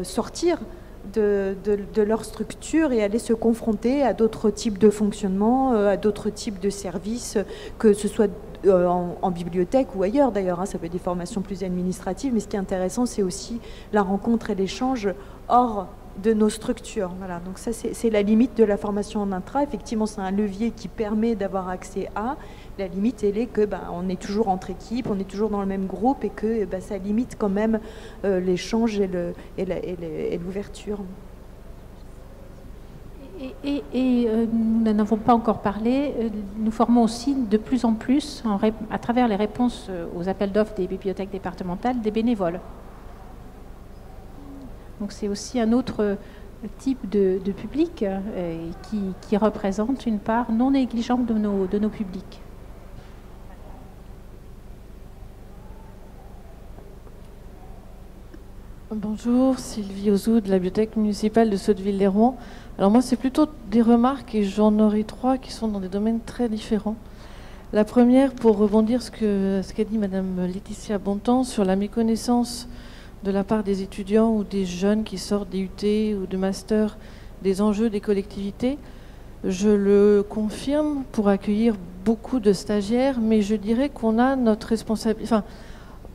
sortir de leur structure et aller se confronter à d'autres types de fonctionnement, à d'autres types de services, que ce soit en bibliothèque ou ailleurs d'ailleurs, hein, ça peut être des formations plus administratives, mais ce qui est intéressant, c'est aussi la rencontre et l'échange hors de nos structures. Voilà, donc ça c'est la limite de la formation en intra. Effectivement, c'est un levier qui permet d'avoir accès à... La limite, elle est que on est toujours entre équipes, on est toujours dans le même groupe et que ça limite quand même l'échange et l'ouverture. Et nous n'en avons pas encore parlé, nous formons aussi de plus en plus, à travers les réponses aux appels d'offres des bibliothèques départementales, des bénévoles. Donc c'est aussi un autre type de public qui représente une part non négligeable de nos publics. Bonjour, Sylvie Ozou de la bibliothèque municipale de Sotteville-lès-Rouen. Alors moi, c'est plutôt des remarques et j'en aurai 3 qui sont dans des domaines très différents. La première, pour rebondir ce qu'a dit Madame Laetitia Bontan sur la méconnaissance de la part des étudiants ou des jeunes qui sortent des UT ou de master des enjeux des collectivités. Je le confirme pour accueillir beaucoup de stagiaires, mais je dirais qu'on a notre responsabilité... Enfin,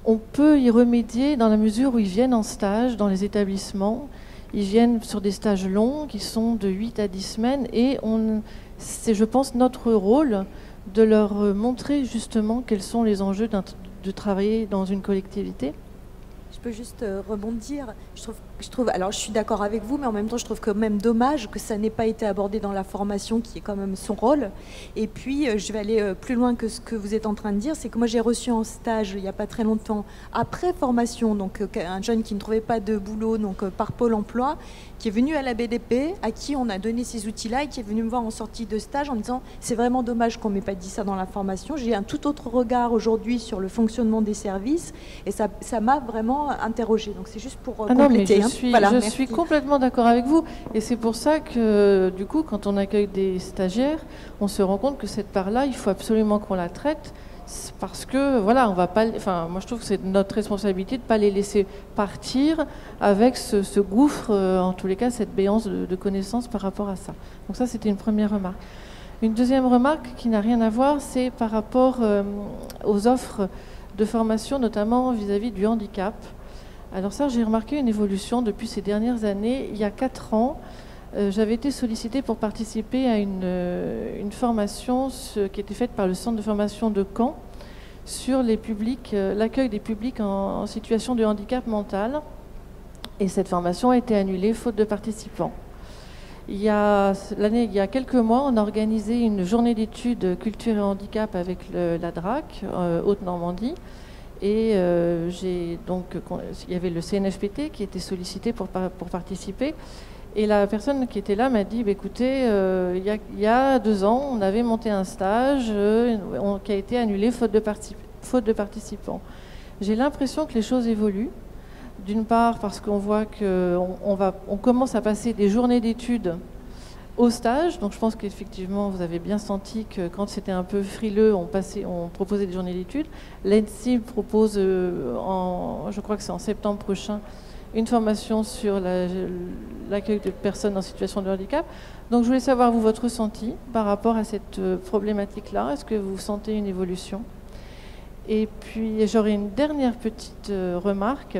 on peut y remédier dans la mesure où ils viennent en stage dans les établissements. Ils viennent sur des stages longs qui sont de 8 à 10 semaines et c'est, je pense, notre rôle de leur montrer justement quels sont les enjeux de travailler dans une collectivité. Je peux juste rebondir. Alors je suis d'accord avec vous, mais en même temps, je trouve quand même dommage que ça n'ait pas été abordé dans la formation, qui est quand même son rôle. Et puis, je vais aller plus loin que ce que vous êtes en train de dire, c'est que moi, j'ai reçu en stage, il n'y a pas très longtemps, après formation, donc un jeune qui ne trouvait pas de boulot, donc par Pôle emploi, qui est venu à la ADBDP, à qui on a donné ces outils-là, et qui est venu me voir en sortie de stage en me disant « c'est vraiment dommage qu'on ne m'ait pas dit ça dans la formation, j'ai un tout autre regard aujourd'hui sur le fonctionnement des services, et ça m'a vraiment interrogée. » Donc c'est juste pour compléter. Je suis complètement d'accord avec vous et c'est pour ça que du coup quand on accueille des stagiaires on se rend compte que cette part-là il faut absolument qu'on la traite parce que voilà on va pas, enfin moi je trouve que c'est notre responsabilité de ne pas les laisser partir avec ce gouffre, en tous les cas cette béance de connaissances par rapport à ça. Donc ça c'était une première remarque. Une deuxième remarque qui n'a rien à voir, c'est par rapport aux offres de formation, notamment vis-à-vis du handicap. Alors ça, j'ai remarqué une évolution depuis ces dernières années. Il y a 4 ans, j'avais été sollicitée pour participer à une formation qui était faite par le centre de formation de Caen sur les publics, l'accueil des publics en situation de handicap mental. Et cette formation a été annulée faute de participants. Il y a quelques mois, on a organisé une journée d'études culture et handicap avec la DRAC, Haute-Normandie. Et il y avait le CNFPT qui était sollicité pour participer. Et la personne qui était là m'a dit, bah, écoutez, il y a 2 ans, on avait monté un stage qui a été annulé faute de participants. J'ai l'impression que les choses évoluent. D'une part, parce qu'on voit qu'on commence à passer des journées d'études au stage. Donc je pense qu'effectivement, vous avez bien senti que quand c'était un peu frileux, on proposait des journées d'études. L'ENSIB propose, je crois que c'est en septembre prochain, une formation sur l'accueil de personnes en situation de handicap. Donc je voulais savoir, vous, votre ressenti par rapport à cette problématique-là. Est-ce que vous sentez une évolution? Et puis j'aurais une dernière petite remarque.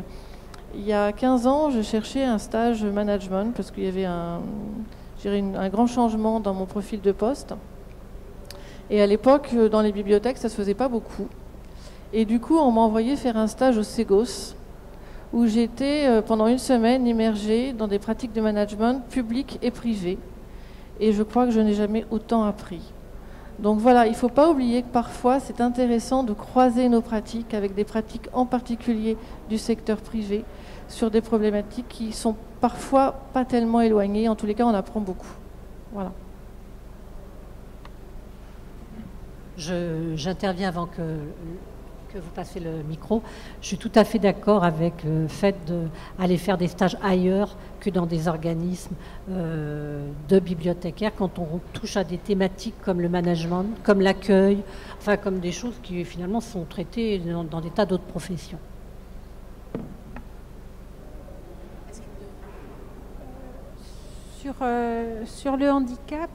Il y a 15 ans, je cherchais un stage management parce qu'il y avait un grand changement dans mon profil de poste. Et à l'époque, dans les bibliothèques, ça ne se faisait pas beaucoup. Et du coup, on m'a envoyé faire un stage au Cégos où j'étais pendant une semaine immergée dans des pratiques de management publiques et privées. Et je crois que je n'ai jamais autant appris. Donc voilà, il ne faut pas oublier que parfois, c'est intéressant de croiser nos pratiques avec des pratiques en particulier du secteur privé sur des problématiques qui sont parfois pas tellement éloignées. En tous les cas, on apprend beaucoup. Voilà. J'interviens avant que vous passiez le micro. Je suis tout à fait d'accord avec le fait d'aller faire des stages ailleurs que dans des organismes de bibliothécaires quand on touche à des thématiques comme le management, comme l'accueil, enfin comme des choses qui finalement sont traitées dans des tas d'autres professions. Sur le handicap,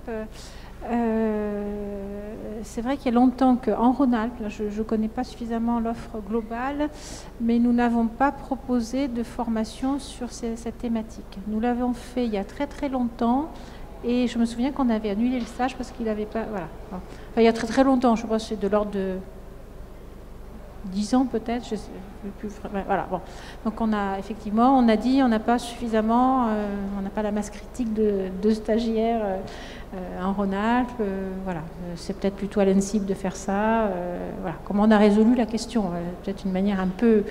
c'est vrai qu'il y a longtemps qu'en Rhône-Alpes, je ne connais pas suffisamment l'offre globale, mais nous n'avons pas proposé de formation sur cette thématique. Nous l'avons fait il y a très très longtemps et je me souviens qu'on avait annulé le stage parce qu'il n'avait pas... Voilà. Enfin, il y a très très longtemps, je crois que c'est de l'ordre de 10 ans peut-être, je ne sais plus. Voilà, bon. Donc on a dit on n'a pas suffisamment, on n'a pas la masse critique de stagiaires en Rhône-Alpes, voilà. C'est peut-être plutôt à l'ENSIB de faire ça, voilà. Comment on a résolu la question, peut-être une manière un peu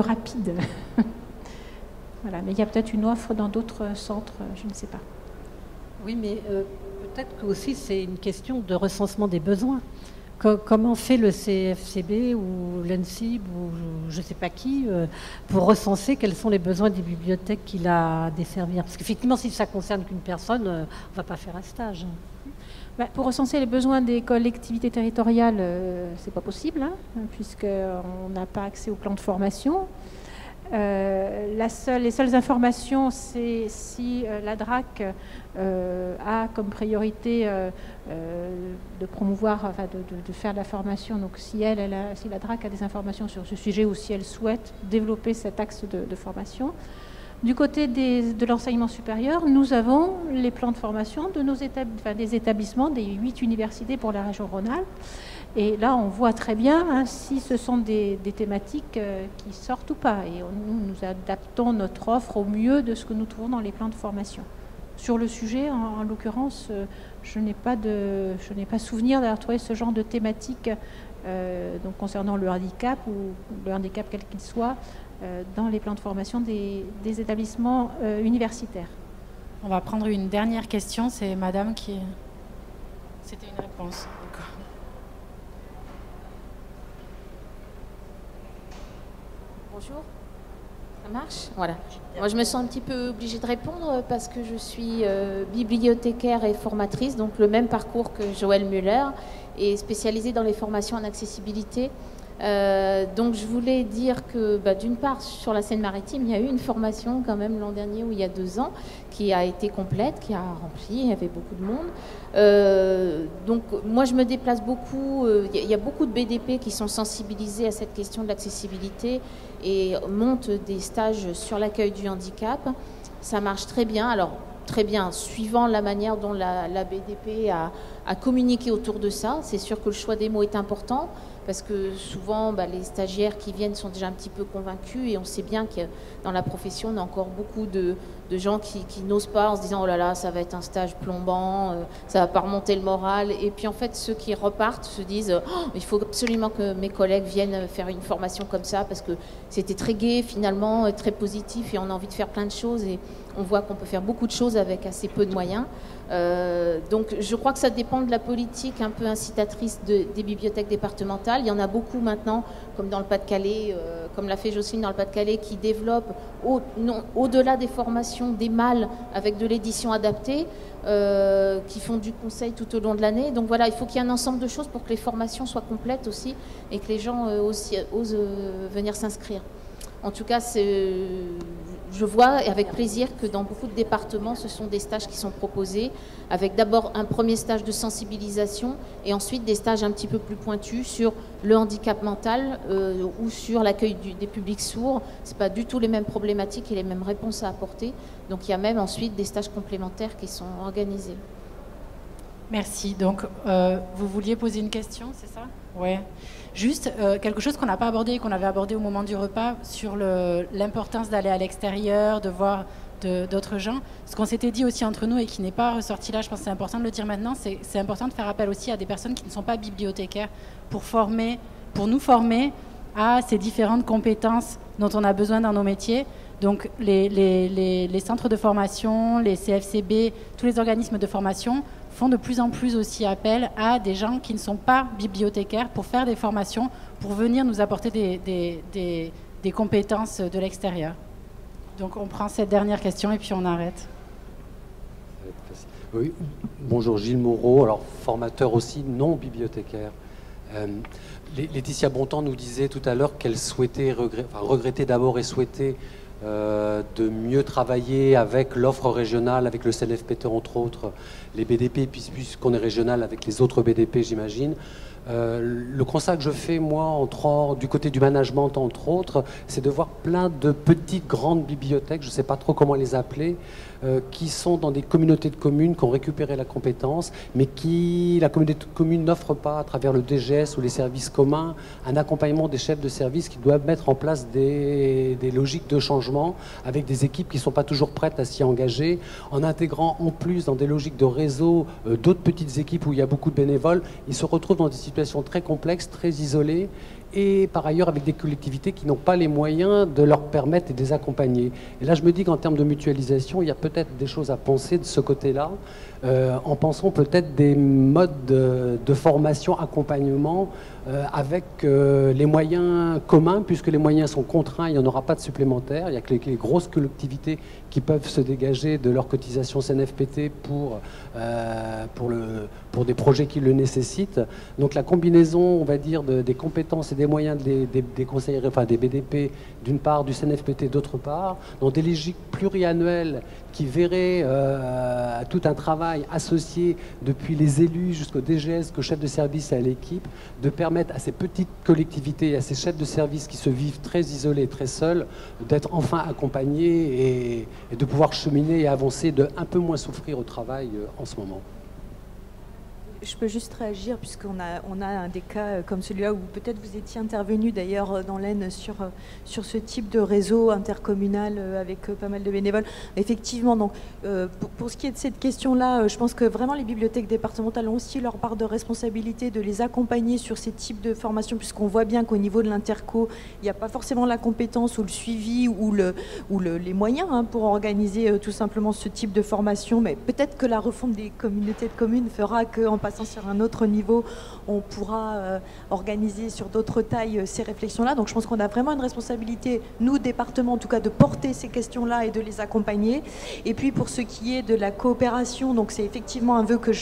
rapide. Voilà, mais il y a peut-être une offre dans d'autres centres, je ne sais pas. Oui, mais peut-être que aussi c'est une question de recensement des besoins. Comment fait le CFCB ou l'ENSIB ou je ne sais pas qui pour recenser quels sont les besoins des bibliothèques qu'il a à desservir? Parce qu'effectivement, si ça ne concerne qu'une personne, on ne va pas faire un stage. Ben, pour recenser les besoins des collectivités territoriales, ce n'est pas possible, hein, puisqu'on n'a pas accès au plan de formation. Les seules informations, c'est si la DRAC a comme priorité de promouvoir, enfin de faire de la formation. Donc si la DRAC a des informations sur ce sujet ou si elle souhaite développer cet axe de formation. Du côté de l'enseignement supérieur, nous avons les plans de formation de des établissements, des 8 universités pour la région Rhône-Alpes. Et là, on voit très bien hein, si ce sont des thématiques qui sortent ou pas. Et nous adaptons notre offre au mieux de ce que nous trouvons dans les plans de formation. Sur le sujet, en l'occurrence, je n'ai pas souvenir d'avoir trouvé ce genre de thématique donc concernant le handicap ou le handicap quel qu'il soit dans les plans de formation des établissements universitaires. On va prendre une dernière question. C'est madame qui... C'était une réponse. Bonjour, ça marche? Voilà. Moi, je me sens un petit peu obligée de répondre parce que je suis bibliothécaire et formatrice, donc le même parcours que Joëlle Muller, et spécialisée dans les formations en accessibilité Donc je voulais dire que d'une part sur la Seine-Maritime, il y a eu une formation quand même l'an dernier ou il y a 2 ans qui a été complète, qui a rempli, il y avait beaucoup de monde. Donc moi je me déplace beaucoup, il y a beaucoup de BDP qui sont sensibilisés à cette question de l'accessibilité et montent des stages sur l'accueil du handicap. Ça marche très bien, alors très bien, suivant la manière dont la BDP a communiqué autour de ça. C'est sûr que le choix des mots est important, parce que souvent les stagiaires qui viennent sont déjà un petit peu convaincus, et on sait bien que dans la profession on a encore beaucoup de gens qui n'osent pas, en se disant oh là là ça va être un stage plombant, ça va pas remonter le moral, et puis en fait ceux qui repartent se disent oh, il faut absolument que mes collègues viennent faire une formation comme ça parce que c'était très gai finalement, très positif, et on a envie de faire plein de choses, et on voit qu'on peut faire beaucoup de choses avec assez peu de moyens. Donc je crois que ça dépend de la politique un peu incitatrice des bibliothèques départementales. Il y en a beaucoup maintenant, comme dans le Pas-de-Calais, comme l'a fait Jocelyne dans le Pas-de-Calais, qui développe au-delà des formations, des malles avec de l'édition adaptée, qui font du conseil tout au long de l'année. Donc voilà, il faut qu'il y ait un ensemble de choses pour que les formations soient complètes aussi, et que les gens osent venir s'inscrire. En tout cas, je vois avec plaisir que dans beaucoup de départements, ce sont des stages qui sont proposés, avec d'abord un premier stage de sensibilisation et ensuite des stages un petit peu plus pointus sur le handicap mental ou sur l'accueil des publics sourds. Ce n'est pas du tout les mêmes problématiques et les mêmes réponses à apporter. Donc il y a même ensuite des stages complémentaires qui sont organisés. Merci. Donc, vous vouliez poser une question, c'est ça? Oui. Juste, quelque chose qu'on n'a pas abordé et qu'on avait abordé au moment du repas, sur l'importance d'aller à l'extérieur, de voir d'autres gens. Ce qu'on s'était dit aussi entre nous et qui n'est pas ressorti là, je pense que c'est important de le dire maintenant, c'est important de faire appel aussi à des personnes qui ne sont pas bibliothécaires pour nous former à ces différentes compétences dont on a besoin dans nos métiers. Donc les centres de formation, les CFCB, tous les organismes de formation font de plus en plus aussi appel à des gens qui ne sont pas bibliothécaires pour faire des formations, pour venir nous apporter des compétences de l'extérieur. Donc on prend cette dernière question et puis on arrête. Oui. Bonjour, Gilles Moreau, alors formateur aussi non bibliothécaire. Laetitia Bontan nous disait tout à l'heure qu'elle souhaitait regretter d'abord et souhaiter de mieux travailler avec l'offre régionale, avec le CNFPT entre autres, les BDP, puisqu'on est régional avec les autres BDP, j'imagine. Le constat que je fais, moi, du côté du management, entre autres, c'est de voir plein de petites, grandes bibliothèques, je ne sais pas trop comment les appeler, qui sont dans des communautés de communes, qui ont récupéré la compétence, mais qui, la communauté de communes n'offre pas, à travers le DGS ou les services communs, un accompagnement des chefs de service qui doivent mettre en place des logiques de changement, avec des équipes qui ne sont pas toujours prêtes à s'y engager, en intégrant en plus dans des logiques de réseau d'autres petites équipes où il y a beaucoup de bénévoles. Ils se retrouvent dans des situations très complexes, très isolées, et par ailleurs avec des collectivités qui n'ont pas les moyens de leur permettre et de les accompagner. Et là, je me dis qu'en termes de mutualisation, il y a peut-être des choses à penser de ce côté-là, en pensant peut-être des modes de formation, accompagnement, avec les moyens communs, puisque les moyens sont contraints, il n'y en aura pas de supplémentaires, il n'y a que les grosses collectivités qui peuvent se dégager de leur cotisation CNFPT pour des projets qui le nécessitent. Donc la combinaison, on va dire, des compétences et des moyens des conseillers, enfin des BDP d'une part, du CNFPT d'autre part, dans des logiques pluriannuelles qui verraient tout un travail associé depuis les élus jusqu'au DGS, jusqu'au chef de service et à l'équipe, de permettre à ces petites collectivités et à ces chefs de service qui se vivent très isolés, très seuls, d'être enfin accompagnés et de pouvoir cheminer et avancer, de un peu moins souffrir au travail en ce moment. Je peux juste réagir, puisqu'on a un des cas comme celui-là où peut-être vous étiez intervenu d'ailleurs dans l'Aisne sur ce type de réseau intercommunal avec pas mal de bénévoles. Effectivement, donc, pour ce qui est de cette question-là, je pense que vraiment les bibliothèques départementales ont aussi leur part de responsabilité de les accompagner sur ces types de formations, puisqu'on voit bien qu'au niveau de l'interco, il n'y a pas forcément la compétence ou le suivi ou les moyens pour organiser tout simplement ce type de formation. Mais peut-être que la refonte des communautés de communes fera qu'en passant passant sur un autre niveau, on pourra organiser sur d'autres tailles ces réflexions-là. Donc je pense qu'on a vraiment une responsabilité, nous, département, en tout cas, de porter ces questions-là et de les accompagner. Et puis pour ce qui est de la coopération, donc c'est effectivement un vœu que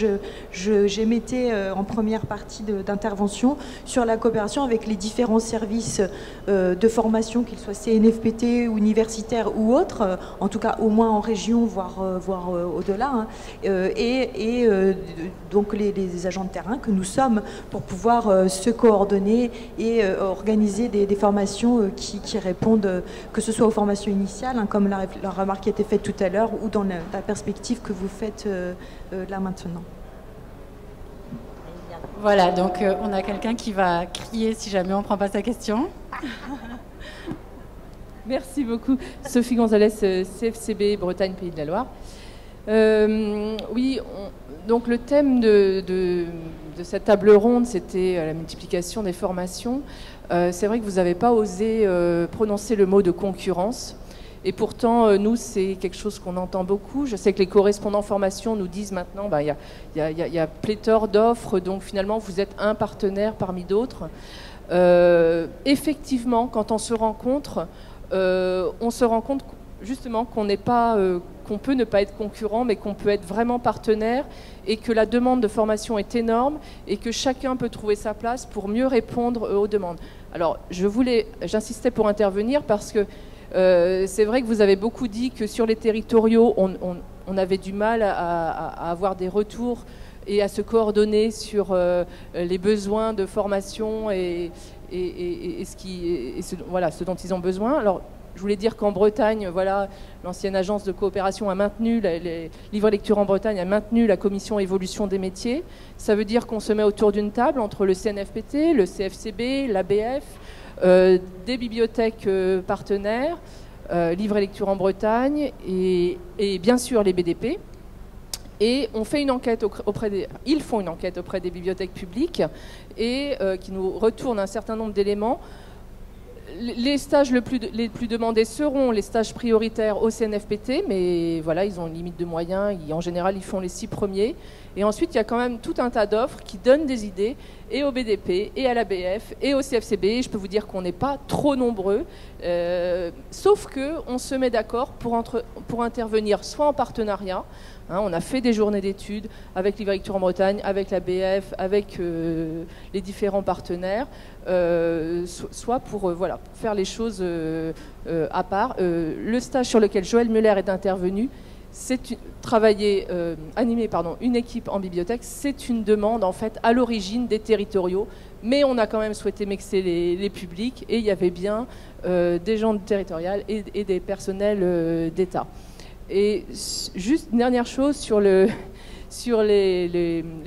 j'émettais en première partie d'intervention sur la coopération avec les différents services de formation, qu'ils soient CNFPT, universitaires ou autres, en tout cas au moins en région, voire au-delà, hein, et donc les agents de terrain que nous sommes pour pouvoir se coordonner et organiser des formations qui répondent, que ce soit aux formations initiales, hein, comme la remarque qui a été faite tout à l'heure, ou dans la perspective que vous faites là maintenant. Voilà, donc on a quelqu'un qui va crier si jamais on ne prend pas sa question. Merci beaucoup. Sophie Gonzalez, CFCB Bretagne, Pays de la Loire. Oui, donc le thème de cette table ronde, c'était la multiplication des formations. C'est vrai que vous n'avez pas osé prononcer le mot de concurrence. Et pourtant, nous, c'est quelque chose qu'on entend beaucoup. Je sais que les correspondants formation nous disent maintenant, bah, y a pléthore d'offres, donc finalement, vous êtes un partenaire parmi d'autres. Effectivement, quand on se rencontre, on se rend compte justement qu'on n'est pas, qu'on peut ne pas être concurrent, mais qu'on peut être vraiment partenaire, et que la demande de formation est énorme et que chacun peut trouver sa place pour mieux répondre aux demandes. Alors, j'insistais pour intervenir parce que c'est vrai que vous avez beaucoup dit que sur les territoriaux, on avait du mal à avoir des retours et à se coordonner sur les besoins de formation et ce dont ils ont besoin. Alors, je voulais dire qu'en Bretagne, voilà, l'ancienne agence de coopération a maintenu, Livre et Lecture en Bretagne a maintenu la commission évolution des métiers. Ça veut dire qu'on se met autour d'une table entre le CNFPT, le CFCB, l'ABF, des bibliothèques partenaires, Livre et Lecture en Bretagne et bien sûr les BDP. Et on fait une enquête ils font une enquête auprès des bibliothèques publiques et qui nous retournent un certain nombre d'éléments. Les stages les plus demandés seront les stages prioritaires au CNFPT, mais voilà, ils ont une limite de moyens. En général, ils font les 6 premiers. Et ensuite, il y a quand même tout un tas d'offres qui donnent des idées, et au BDP, et à l'ABF, et au CFCB. Je peux vous dire qu'on n'est pas trop nombreux, sauf qu'on se met d'accord pour intervenir soit en partenariat. Hein, on a fait des journées d'études avec Livre et Lecture en Bretagne, avec l'ABF, avec les différents partenaires, soit pour voilà, faire les choses à part. Le stage sur lequel Joëlle Muller est intervenue, c'est animer une équipe en bibliothèque, c'est une demande en fait à l'origine des territoriaux, mais on a quand même souhaité mixer les publics et il y avait bien des gens territoriaux et des personnels d'État. Et juste une dernière chose sur les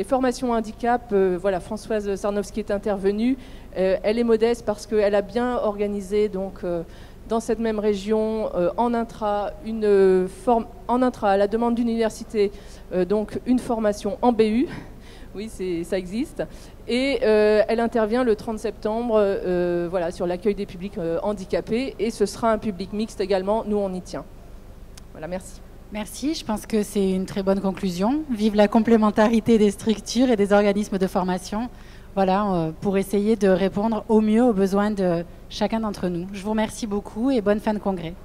formations handicap, voilà, Françoise Sarnowski est intervenue, elle est modeste parce qu'elle a bien organisé donc, dans cette même région, en intra, à la demande d'une université, donc une formation en BU, oui ça existe, et elle intervient le 30 septembre voilà, sur l'accueil des publics handicapés, et ce sera un public mixte également, nous on y tient. Voilà, merci. Merci, je pense que c'est une très bonne conclusion. Vive la complémentarité des structures et des organismes de formation, voilà, pour essayer de répondre au mieux aux besoins de chacun d'entre nous. Je vous remercie beaucoup et bonne fin de congrès.